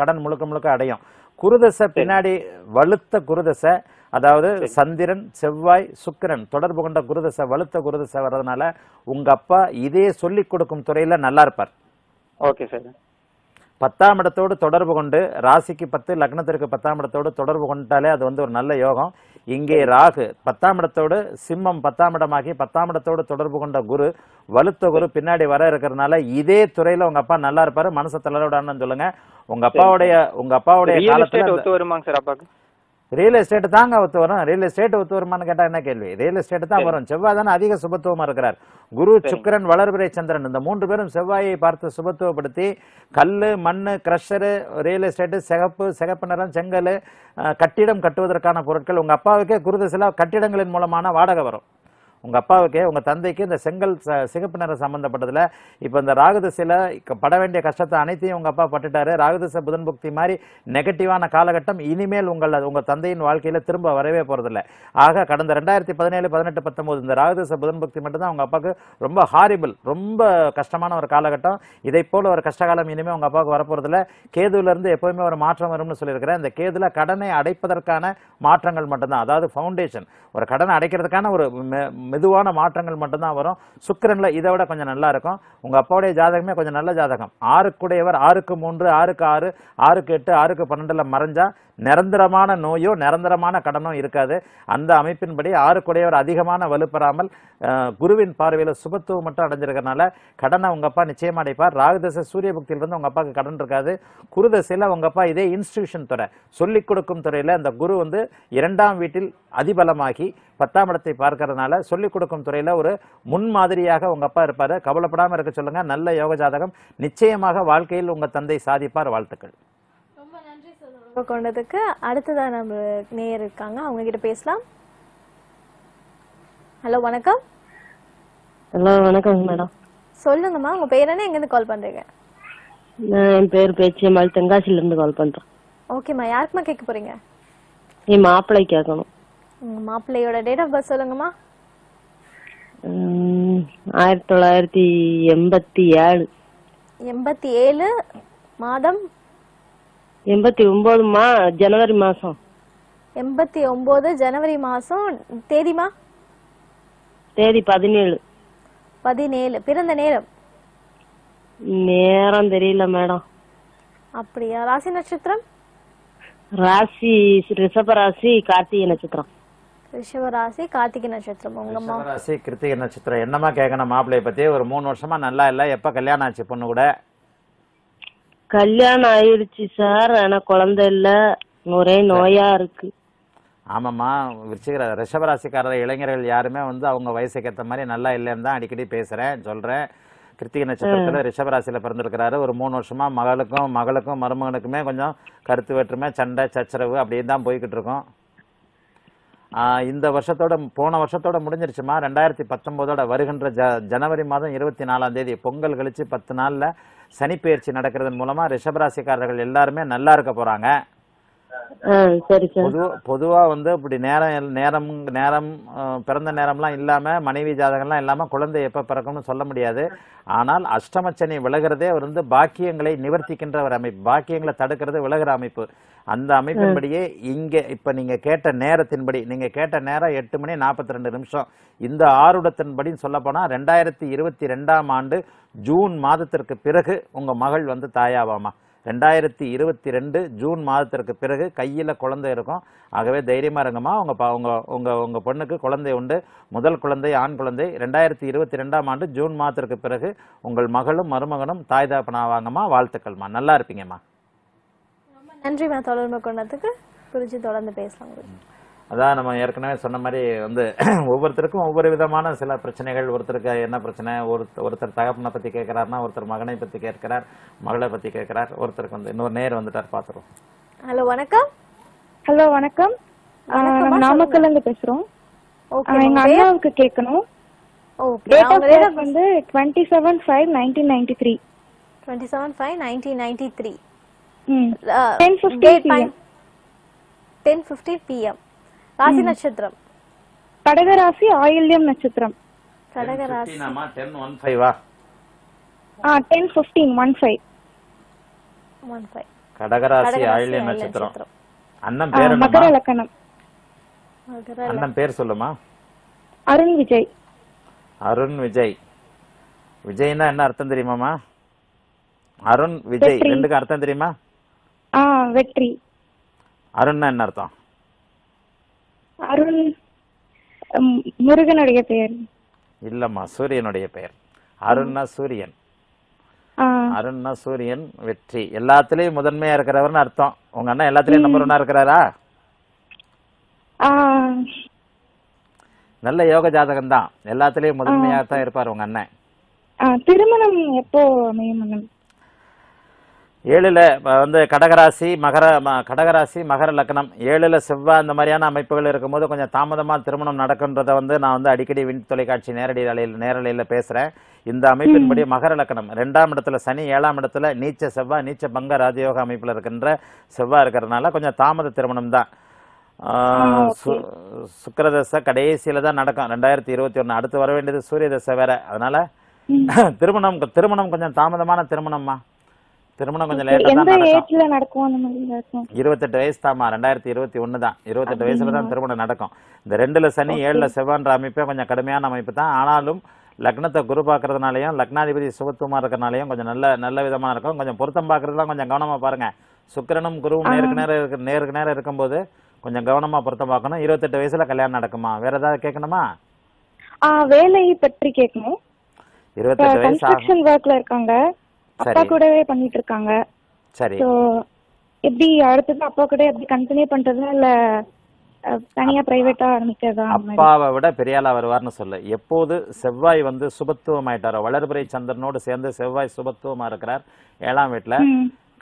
கடன் முழுக்க அடையும். குருதசை பின்னாடி வலுத்த குருதசை, அதாவது சந்திரன் செவ்வாய் சுக்கிரன் தொடர்பு கொண்ட குருதசை வலுத்த குருதசை வர்றதுனால உங்க அப்பா இதே சொல்லிக் கொடுக்கும் துறையில நல்லா இருப்பார். Okay sir. 10ஆம் இடத்தோடு தொடர்பு கொண்டு ராசிக்கு 10 லக்னத்திற்கு 10ஆம் இடத்தோடு தொடர்பு கொண்டாலே அது வந்து ஒரு நல்ல யோகம். இங்கே ராகு 10ஆம் இடத்தோடு சிம்மம் 10ஆம் இடமாகி 10ஆம் இடத்தோடு தொடர்பு கொண்ட குரு வலுத்த குரு பின்னாடி வர இருக்கிறதுனால இதே துறையில உங்க அப்பா நல்லா இருப்பாரு. மனசை தளர்வுடான்னு சொல்லுங்க. உங்க அப்பாவுடைய காலத்துல ரியல் எஸ்டேட் தாங்க ஒத்து வரும். ரியல் எஸ்டேட் ஒத்து வருமானு கேட்டால் என்ன கேள்வி? ரியல் எஸ்டேட் தான் வரும். செவ்வாய் தானே அதிக சுபத்துவமாக இருக்கிறார். குரு, சுக்கிரன், வளர்பிறை சந்திரன் இந்த மூன்று பேரும் செவ்வாயை பார்த்து சுபத்துவப்படுத்தி கல், மண், கிரஷரு, ரியல் எஸ்டேட்டு, சிகப்பு, சிகப்பு நிறம், செங்கல், கட்டிடம் கட்டுவதற்கான பொருட்கள். உங்கள் அப்பாவுக்கே குருதசில கட்டிடங்களின் மூலமான வாடகை வரும். உங்கள் அப்பாவுக்கு, உங்கள் தந்தைக்கு இந்த செங்கல் சிகப்பு நிறம் சம்மந்தப்பட்டதில் இப்போ இந்த ராகுதசையில் பட வேண்டிய கஷ்டத்தை அனைத்தையும் உங்கள் அப்பா பட்டுட்டாரு. ராகுதசை புதன் புக்தி மாதிரி நெகட்டிவான காலகட்டம் இனிமேல் உங்கள் தந்தையின் வாழ்க்கையில் திரும்ப வரவே போகிறதில்ல. ஆக கடந்த 2017, 2018, 2019 இந்த ராகுதசை புதன் புக்தி மட்டும்தான் உங்கள் அப்பாவுக்கு ரொம்ப ஹாரிபிள், ரொம்ப கஷ்டமான ஒரு காலகட்டம். இதை போல் ஒரு கஷ்டகாலம் இனிமேல் உங்கள் அப்பாவுக்கு வரப்போகிறதில்ல. கேதுவிலேருந்து எப்போயுமே ஒரு மாற்றம் வரும்னு சொல்லியிருக்கிறேன். இந்த கேதுல கடனை அடைப்பதற்கான மாற்றங்கள் மட்டும்தான், அதாவது ஃபவுண்டேஷன், ஒரு கடனை அடைக்கிறதுக்கான ஒரு மெதுவான மாற்றங்கள் மட்டும்தான் வரும். சுக்கிரனில் இதை விட கொஞ்சம் நல்லா இருக்கும். உங்கள் அப்பாவுடைய ஜாதகமே கொஞ்சம் நல்ல ஜாதகம். 6க்குடையவர், 6க்கு 3, 6க்கு 6, 6க்கு 8, 6க்கு 12ல மறைஞ்சா நிரந்தரமான நோயோ நிரந்தரமான கடனோ இருக்காது. அந்த அமைப்பின்படி 6க்குடையவர் அதிகமான வலுப்பெறாமல் குருவின் பார்வையில் சுபத்துவம் மட்டும் அடைஞ்சிருக்கிறனால கடனை உங்கள் அப்பா நிச்சயம் அடைப்பார். ராகுதசை சூரிய புக்தியிலிருந்து உங்கள் அப்பாவுக்கு கடன் இருக்காது. குருதசையில் உங்கள் அப்பா இதே இன்ஸ்டிடியூஷன் துறை, சொல்லிக் கொடுக்கும் துறையில் அந்த குரு 2ஆம் வீட்டில் அதிபலமாகி 10ஆம் இடத்தை பார்க்கறதுனால சொல்லிக் கொடுக்கும் துறையில் ஒரு முன்மாதிரியாக உங்கள் அப்பா இருப்பார். கவலைப்படாமல் இருக்க சொல்லுங்கள். நல்ல யோக ஜாதகம் நிச்சயமாக. வாழ்க்கையில் உங்கள் தந்தை சாதிப்பார். வாழ்த்துக்கள். ரொம்ப நன்றி சார் கொண்டதுக்கு. அடுத்ததான் நம்ம நேயர் இருக்காங்க, அவங்க கிட்ட பேசலாம். ஹலோ வணக்கம். ஹலோ வணக்கம் மேடம். சொல்லுங்கம்மா, உங்கள் பேர் என்ன, எங்கேருந்து கால் பண்ணுறீங்க? என் பேர் பேச்சியம்மாள், தென்காசியிலேருந்து கால் பண்ணுறேன். ஓகேம்மா, யாருக்குமா கேட்க போகிறீங்க? என் மாப்பிள்ளை கேட்கணும். மாப்பிள்ளையோட டேட் ஆஃப் பர்த் சொல்லுங்கம்மா. 1987. 87 மாதம்? 89 ஜனவரி மாசம். 89 ஜனவரி மாசம். தேதிமா? தேதி 17. 17. பிறந்த நேரம்? நேரம் தெரியல மேடம். அப்படியா? ராசி நட்சத்திரம்? ராசி ரிஷப ராசி கார்த்திகை நட்சத்திரம். ரிஷபராசி கார்த்திகை நட்சத்திரம். உங்கம்மா ராசி கிருத்திகை நட்சத்திரம். என்னமா கேட்கணும் மாப்பிள்ளைய பத்தி? ஒரு 3 வருஷமா நல்லா இல்ல. எப்ப கல்யாணம் ஆச்சு பொண்ணு கூட? கல்யாணம் ஆயிடுச்சு சார், ஆனா குழந்தை இல்ல, ஒரே நோயா இருக்கு. ஆமாம்மா, விருச்சிக ரிஷபராசிக்காரர் இளைஞர்கள் யாருமே அவங்க வயசுக்கு ஏற்ற மாதிரி நல்லா இல்லைன்னு தான் அடிக்கடி பேசுறேன் சொல்றேன். கிருத்திகை நட்சத்திரத்துல ரிஷபராசியில பிறந்திருக்கிறாரு. ஒரு 3 வருஷமா மகளுக்கும் மருமகனுக்குமே கொஞ்சம் கருத்து வேற்றுமை, சண்டை சச்சரவு அப்படின்னு தான் போய்கிட்டு இருக்கோம். இந்த வருஷத்தோட போன வருஷத்தோட முடிஞ்சிருச்சுமா. 2019ஓட வருகின்ற ஜனவரி மாதம் 24ஆம் தேதி பொங்கல் கழிச்சு 10 நாள்ல சனிப்பெயர்ச்சி நடக்கிறதன் மூலமா ரிஷபராசிக்காரர்கள் எல்லாருமே நல்லா இருக்க போறாங்க. பொதுவா இப்படி நேரம் நேரம் நேரம் பிறந்த நேரம்லாம் இல்லாம, மனைவி ஜாதகம்லாம் இல்லாம குழந்தை எப்ப பிறக்கும்னு சொல்ல முடியாது. ஆனால் அஷ்டமச்சனி விலகிறதே பாக்கியங்களை நிவர்த்திக்கின்ற ஒரு அமைப்பு, பாக்கியங்களை தடுக்கிறது விலகிற அமைப்பு. அந்த அமைப்பின்படியே இங்கே இப்ப நீங்க கேட்ட நேரத்தின்படி, நீங்க கேட்ட நேரம் 8:42 இந்த ஆருடத்தின்படி சொல்ல போனா 2022ஆம் ஆண்டு ஜூன் மாதத்திற்கு பிறகு உங்க மகள் தாயாவாமா. 2022 ஜூன் மாதத்திற்கு பிறகு கையில் குழந்தை இருக்கும். ஆகவே தைரியமாக இருங்கம்மா. உங்கள் பொண்ணுக்கு குழந்தை உண்டு. முதல் குழந்தை ஆண் குழந்தை. 2022ஆம் ஆண்டு ஜூன் மாதத்திற்கு பிறகு உங்கள் மகளும் மருமகனும் தாய் தகப்பனாவாங்கம்மா. வாழ்த்துக்கள்மா, நல்லா இருப்பீங்கம்மா. நன்றிம்மா. தொடர்பு கொண்டதுக்கு குறித்து தொடர்ந்து பேசலாம். அதான் நம்ம ஏற்கனவே சொன்ன மாதிரி ஒவ்வொருத்தருக்கும் ஒவ்வொரு விதமான சில பிரச்சனைகள். ஒருத்தருக்கு என்ன பிரச்சனை, ஒருத்தர் தகப்பனை பற்றி கேட்குறாருன்னா ஒருத்தர் மகனை பற்றி கேட்கிறார், மகளை பற்றி கேட்கிறார். ஒருத்தருக்கு இன்னொரு நேர் வந்துட்டார், பார்த்துருவோம். ஹலோ வணக்கம். ஹலோ வணக்கம். நாமக்கல்ல இருந்து பேசுறோம். எங்க அண்ணாவுக்கு கேட்கணும். 27/5/1993. 27/5/1993. 10:15 PM. ராசி நட்சத்திரம்? கடகராசி ஆயில்யம் நட்சத்திரம். கடகராசி. 10:15 10:15 கடகராசி ஆயில்யம் நட்சத்திரம். அண்ணன் பேர் என்ன? மகரலக்கணம். அண்ணன் பேர் சொல்லுமா? அருண் விஜய். அருண் விஜய். விஜய்னா என்ன அர்த்தம் தெரியுமாமா? அருண் விஜய் ரெண்டுக்கு அர்த்தம் தெரியுமா? வெற்றி. அருண்னா என்ன அர்த்தம்? அருண் முருகனுடைய பெயர் இல்லம்மா, சூரியனுடைய பெயர். அருண்னா சூரியன். அருண்னா சூரியன். வெற்றி எல்லாத்துலயும் முதன்மையா இருக்கிறவர்னு அர்த்தம். உங்க அண்ணன் எல்லாத்துலயும் நம்பர் ஒன்னா இருக்கிறாரா? நல்ல யோக ஜாதகம் தான், எல்லாத்துலயும் முதன்மையா தான் இருப்பார் உங்க அண்ணன். திருமணம் எப்போ அமையும்? 7ல வந்து கடகராசி மகர, கடகராசி மகர லக்னம் 7ல செவ்வாய், இந்த மாதிரியான அமைப்புகள் இருக்கும்போது கொஞ்சம் தாமதமாக திருமணம் நடக்குன்றதை வந்து நான் வந்து அடிக்கடி விண் தொலைக்காட்சி நேரலையில் பேசுகிறேன். இந்த அமைப்பின்படி மகர லக்னம் 2ஆம் இடத்துல சனி, 7ஆம் இடத்துல நீச்ச செவ்வாய், நீச்ச பங்க ராஜயோக அமைப்பில் இருக்கின்ற செவ்வாய் இருக்கிறதுனால கொஞ்சம் தாமத திருமணம் தான். சுக்கரதசை கடைசியில் தான் நடக்கும் 2021. அடுத்து வர வேண்டியது சூரிய தசை வேற. அதனால திருமணம் கொஞ்சம் தாமதமான திருமணம்மா. திருமணம் கொஞ்சம் லேட்டா தான் நடக்கும். 28 வயசு தாமா, 2021 தான். 28 வயசுல தான் திருமணம் நடக்கும். இந்த 2ல சனி 7ல செவ்வான்ற அமைப்பே கொஞ்சம் கடுமையான அமைப்பு தான். ஆனாலும் லக்னத்தை குரு பார்க்கறதுனாலையும் லக்னாதிபதி சுபத்துவமா இருக்கிறனாலையும் கொஞ்சம் நல்ல விதமா இருக்கும். கொஞ்சம் பொருத்தம் பார்க்கறதுலாம் கொஞ்சம் கவனமா பாருங்க. சுக்கிரனும் குருவும் நேருக்கு நேரம் இருக்கும்போது கொஞ்சம் கவனமா பொருத்தம் பார்க்கணும். 28 வயசுல கல்யாணம் நடக்குமா? வேற ஏதாவது கேட்கணுமா? வேலையை பற்றி கேட்கணும். 28 வயசுல இருக்காங்க, அப்பா கூடவே பண்ணிட்டு இருக்காங்க. சரி, சோ எப்படி அடுத்து அப்பா கூட எப்படி கண்டினியூ பண்றதா இல்ல தனியா பிரைவேட்டா ஆரம்பிக்கிறதா? அப்பாவை விட பெரிய ஆளா வருவார்னு சொல்ல. எப்போது செவ்வாய் வந்து சுபத்துவம் ஆயிட்டாரோ, வளர்பிறை சந்திரனோடு சேர்ந்து செவ்வாய் சுபத்துவமா இருக்கிறார் 7ஆம் வீட்டுல.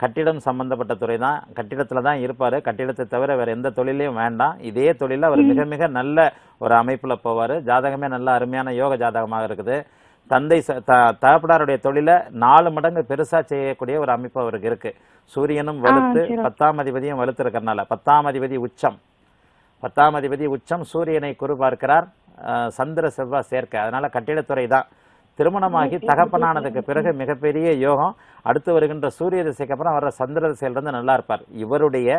கட்டிடம் சம்பந்தப்பட்ட துறை தான், கட்டிடத்துல தான் இருப்பாரு. கட்டிடத்தை தவிர வேற எந்த தொழிலையும் வேண்டாம். இதே தொழில அவர் மிக மிக நல்ல ஒரு அமைப்புல போவாரு. ஜாதகமே நல்ல அருமையான யோக ஜாதகமாக இருக்குது. தந்தை தகப்பனாருடைய தொழிலை 4 மடங்கு பெருசா செய்யக்கூடிய ஒரு அமைப்பு அவருக்கு இருக்கு. சூரியனும் வலுத்து 10ஆம் அதிபதியும் வலுத்து இருக்கிறதுனால. 10ஆம் அதிபதி உச்சம், சூரியனை குரு பார்க்கிறார், சந்திர செவ்வாய் சேர்க்கை. அதனால கட்டிடத்துறை தான். திருமணமாகி தகப்பனானதுக்கு பிறகு மிகப்பெரிய யோகம். அடுத்து வருகின்ற சூரிய திசைக்கு அப்புறம் வர்ற சந்திர திசையிலிருந்து நல்லா இருப்பார். இவருடைய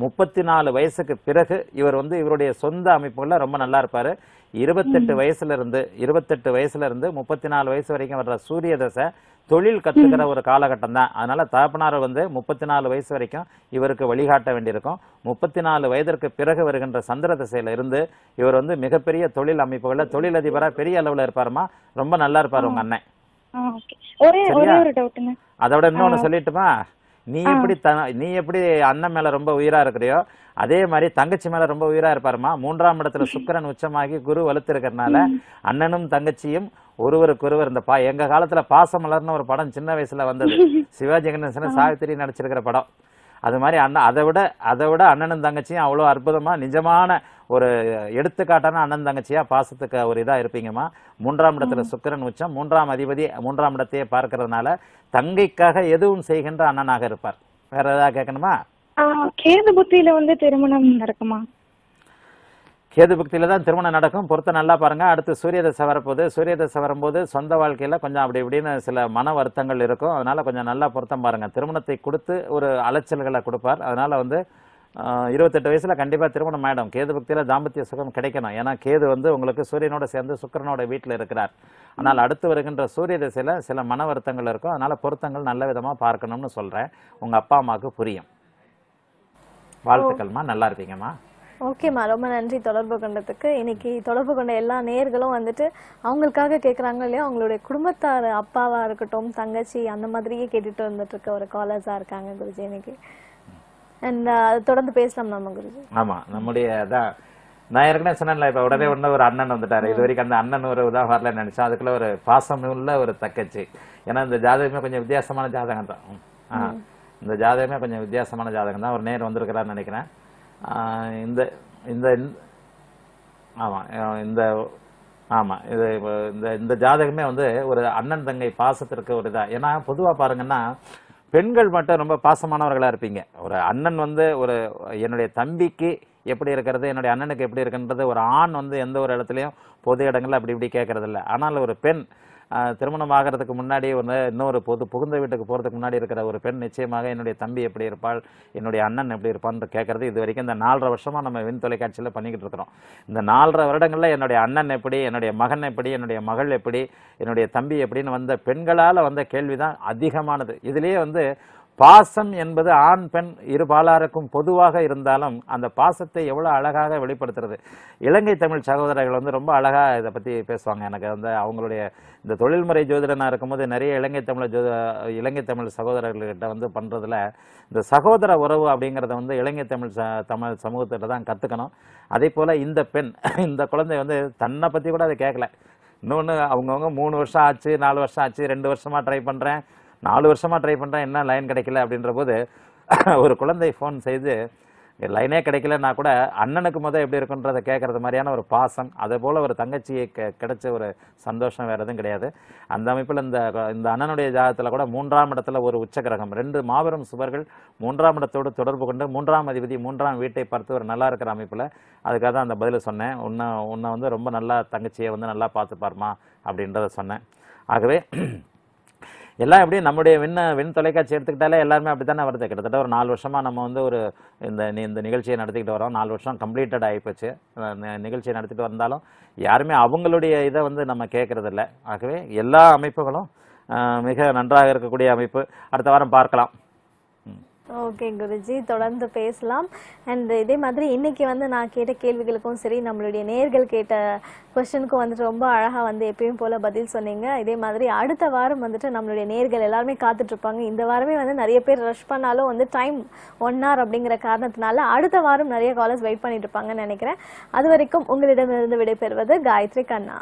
34 வயசுக்கு பிறகு இவர் வந்து இவருடைய சொந்த அமைப்புகள்ல ரொம்ப நல்லா இருப்பாரு. 28 வயசுல இருந்து 34 வயசு வரைக்கும் வர்ற சூரிய தசை தொழில் கத்துக்கிற ஒரு காலகட்டம் தான். அதனால தகப்பனார் வந்து 34 வயசு வரைக்கும் இவருக்கு வழிகாட்ட வேண்டியிருக்கும். 34 வயதிற்கு பிறகு வருகின்ற சந்திர தசையில இருந்து இவர் வந்து மிகப்பெரிய தொழில் அமைப்புகள்ல தொழிலதிபரா பெரிய அளவுல இருப்பாருமா. ரொம்ப நல்லா இருப்பாரு உங்க அண்ணன். அதோட இன்னொன்னு சொல்லிட்டுமா, நீ எப்படி அண்ணன் மேல ரொம்ப உயிரா இருக்கிறியோ அதே மாதிரி தங்கச்சி மேல ரொம்ப உயிரா இருப்பாருமா. 3ஆம் இடத்துல சுக்கிரன் உச்சமாகி குரு வலுத்து இருக்கிறதுனால அண்ணனும் தங்கச்சியும் ஒருவருக்கொருவர் இந்த எங்க காலத்துல பாசமலர்னு ஒரு படம் சின்ன வயசுல வந்தது, சிவாஜி கணேசன் சாவித்திரி நடிச்சிருக்கிற படம். அது மாதிரி அண்ணன் அதை விட அண்ணனும் தங்கச்சியும் அவ்வளோ அற்புதமா நிஜமான ஒரு எடுத்துக்காட்டான அண்ணன் தங்கச்சியா பாசத்துக்கு ஒரு இதா இருப்பீங்கம்மா. 3ஆம் இடத்துல சுக்கிரன் உச்சம், 3ஆம் அதிபதி 3ஆம் இடத்தையே பார்க்கறதுனால தங்கைக்காக எதுவும் செய்கின்ற அண்ணனாக இருப்பார். வேற ஏதாவது கேட்கணுமா? கேது புத்தியில வந்து திருமணம் நடக்குமா? கேது பக்தியில தான் திருமணம் நடக்கும். பொறுத்த நல்லா பாருங்க. அடுத்து சூரிய தசை வரப்போது. சூரிய தசை வரும்போது சொந்த வாழ்க்கையில கொஞ்சம் அப்படி இப்படின்னு சில மன வருத்தங்கள் இருக்கும். அதனால கொஞ்சம் நல்லா பொருத்தம் பாருங்க. திருமணத்தை கொடுத்து ஒரு அலைச்சல்களை கொடுப்பார். அதனால வந்து 28 வயசுல கண்டிப்பா திருமணம் ஆயிடும். கேது பக்தியில தாம்பத்திய சுகம் கிடைக்கணும். ஏன்னா கேது வந்து உங்களுக்கு சூரியனோட சேர்ந்து சுக்கிரனோட வீட்டுல இருக்கிறார். ஆனால் அடுத்து வருகின்ற சூரிய தசையில சில மன வருத்தங்கள் இருக்கும். அதனால பொருத்தங்கள் நல்ல விதமா பார்க்கணும்னு சொல்றேன். உங்க அப்பா அம்மாவுக்கு புரியும். வாழ்த்துக்கள்மா, நல்லா இருப்பீங்கம்மா. ஓகேம்மா, ரொம்ப நன்றி தொடர்பு கொண்டதுக்கு. இன்னைக்கு தொடர்பு கொண்ட எல்லா நேயர்களும் வந்துட்டு அவங்களுக்காக கேட்குறாங்க இல்லையா, அவங்களுடைய குடும்பத்தார் அப்பாவாக இருக்கட்டும் தங்கச்சி அந்த மாதிரியே கேட்டுட்டு வந்துட்டு இருக்க ஒரு காலர்ஸாக இருக்காங்க குருஜி. இன்னைக்கு அண்ட் அது தொடர்ந்து பேசலாம் நம்ம குருஜி. ஆமாம், நம்முடைய அதான் நான் ஏற்கனவே சொன்னேன்ல, இப்போ உடனே ஒன்று ஒரு அண்ணன் வந்துட்டாரு. இது வரைக்கும் அந்த அண்ணன் ஒரு இதாக வரலன்னு நினச்சோம். அதுக்குள்ள ஒரு பாசம் உள்ள ஒரு தக்கச்சி. ஏன்னா இந்த ஜாதகமே கொஞ்சம் வித்தியாசமான ஜாதகம் தான். இந்த ஜாதகமே கொஞ்சம் வித்தியாசமான ஜாதகம் தான். ஒரு நேர் வந்திருக்கிறான்னு நினைக்கிறேன். இந்த இந்த ஆமாம் இந்த ஆமாம் இது இந்த இந்த ஜாதகமே வந்து ஒரு அண்ணன் தங்கை பாசத்திற்கு ஒரு இதாக. ஏன்னா பொதுவாக பாருங்கன்னா பெண்கள் மட்டும் ரொம்ப பாசமானவர்களாக இருப்பீங்க. ஒரு அண்ணன் வந்து ஒரு என்னுடைய தம்பிக்கு எப்படி இருக்கிறது, என்னுடைய அண்ணனுக்கு எப்படி இருக்குன்றது ஒரு ஆண் வந்து எந்த ஒரு இடத்துலையும் பொது இடங்களில் அப்படி இப்படி கேட்கறதில்ல. ஆனால் ஒரு பெண் திருமணம் ஆகிறதுக்கு முன்னாடி இன்னொரு புகுந்த வீட்டுக்கு போகிறதுக்கு முன்னாடி இருக்கிற ஒரு பெண் நிச்சயமாக என்னுடைய தம்பி எப்படி இருப்பாள், என்னுடைய அண்ணன் எப்படி இருப்பான்னு கேட்கறது இது வரைக்கும் இந்த 4.5 வருஷமாக நம்ம விண் தொலைக்காட்சியில் பண்ணிக்கிட்டு இருக்கிறோம். இந்த 4.5 வருடங்களில் என்னுடைய அண்ணன் எப்படி, என்னுடைய மகன் எப்படி, என்னுடைய மகள் எப்படி, என்னுடைய தம்பி எப்படின்னு வந்த பெண்களால் வந்த கேள்வி தான் அதிகமானது. இதுலேயே வந்து பாசம் என்பது ஆண் பெண் இரு பாலாருக்கும் பொதுவாக இருந்தாலும் அந்த பாசத்தை எவ்வளோ அழகாக வெளிப்படுத்துறது. இலங்கை தமிழ் சகோதரர்கள் வந்து ரொம்ப அழகாக இதை பற்றி பேசுவாங்க. எனக்கு வந்து அவங்களுடைய இந்த தொழில்முறை ஜோதிடனாக இருக்கும்போது நிறைய இலங்கை தமிழ் சகோதரர்கள்கிட்ட வந்து பண்ணுறதுல இந்த சகோதர உறவு அப்படிங்கிறத வந்து இலங்கை தமிழ் தமிழ் சமூகத்திட்ட தான் கற்றுக்கணும். அதே போல் இந்த பெண் இந்த குழந்தை வந்து தன்னை பற்றி கூட அதை கேட்கல. இன்னொன்று அவங்கவுங்க 3 வருஷம் ஆச்சு, 4 வருஷம் ஆச்சு, 2 வருஷமாக ட்ரை பண்ணுறேன், 4 வருஷமாக ட்ரை பண்ணுறேன், என்ன லைன் கிடைக்கல அப்படின்ற போது ஒரு குழந்தை ஃபோன் செய்து லைனே கிடைக்கலன்னா கூட அண்ணனுக்கு முதல் எப்படி இருக்குன்றதை கேட்குறது மாதிரியான ஒரு பாசம், அதே போல் ஒரு தங்கச்சியை கிடைச்ச ஒரு சந்தோஷம் வேறு எதுவும் கிடையாது. அந்த அமைப்பில் இந்த அண்ணனுடைய ஜாதகத்தில் கூட 3ஆம் இடத்துல ஒரு உச்சகிரகம், 2 மாபெரும் சுவர்கள் 3ஆம் இடத்தோடு தொடர்பு கொண்டு 3ஆம் அதிபதி 3ஆம் வீட்டை பார்த்து ஒரு நல்லா இருக்கிற அமைப்பில். அதுக்காக தான் அந்த பதில் சொன்னேன், உன்னை வந்து ரொம்ப நல்லா தங்கச்சியை வந்து நல்லா பார்த்துப்பார்மா அப்படின்றத சொன்னேன். ஆகவே எல்லாம் எப்படியும் நம்முடைய விண் தொலைக்காட்சி எடுத்துக்கிட்டாலே எல்லாருமே அப்படி தானே வருது. கிட்டத்தட்ட ஒரு 4 வருஷமாக நம்ம வந்து ஒரு இந்த நிகழ்ச்சியை நடத்திக்கிட்டு வரோம். 4 வருஷம் கம்ப்ளீட்டட் ஆகிப்போச்சு நிகழ்ச்சியை நடத்திட்டு வந்தாலும் யாருமே அவங்களுடைய இதை வந்து நம்ம கேட்குறதில்ல. ஆகவே எல்லா அமைப்புகளும் மிக நன்றாக இருக்கக்கூடிய அமைப்பு. அடுத்த வாரம் பார்க்கலாம். ஓகே குருஜி, தொடர்ந்து பேசலாம். அண்ட் இதே மாதிரி இன்றைக்கி வந்து நான் கேட்ட கேள்விகளுக்கும் சரி, நம்மளுடைய நேர்கள் கேட்ட கொஸ்டினுக்கும் வந்துட்டு ரொம்ப அழகாக வந்து எப்பயும் போல் பதில் சொன்னீங்க. இதே மாதிரி அடுத்த வாரம் வந்துட்டு நம்மளுடைய நேர்கள் எல்லாருமே காத்துட்ருப்பாங்க. இந்த வாரமே வந்து நிறைய பேர் ரஷ் பண்ணாலும் வந்து டைம் 1 hour அப்படிங்கிற காரணத்தினால அடுத்த வாரம் நிறைய காலர்ஸ் வெயிட் பண்ணிட்டு இருப்பாங்கன்னு நினைக்கிறேன். அது வரைக்கும் உங்களிடமிருந்து விடைபெறுவது காயத்ரி கண்ணா.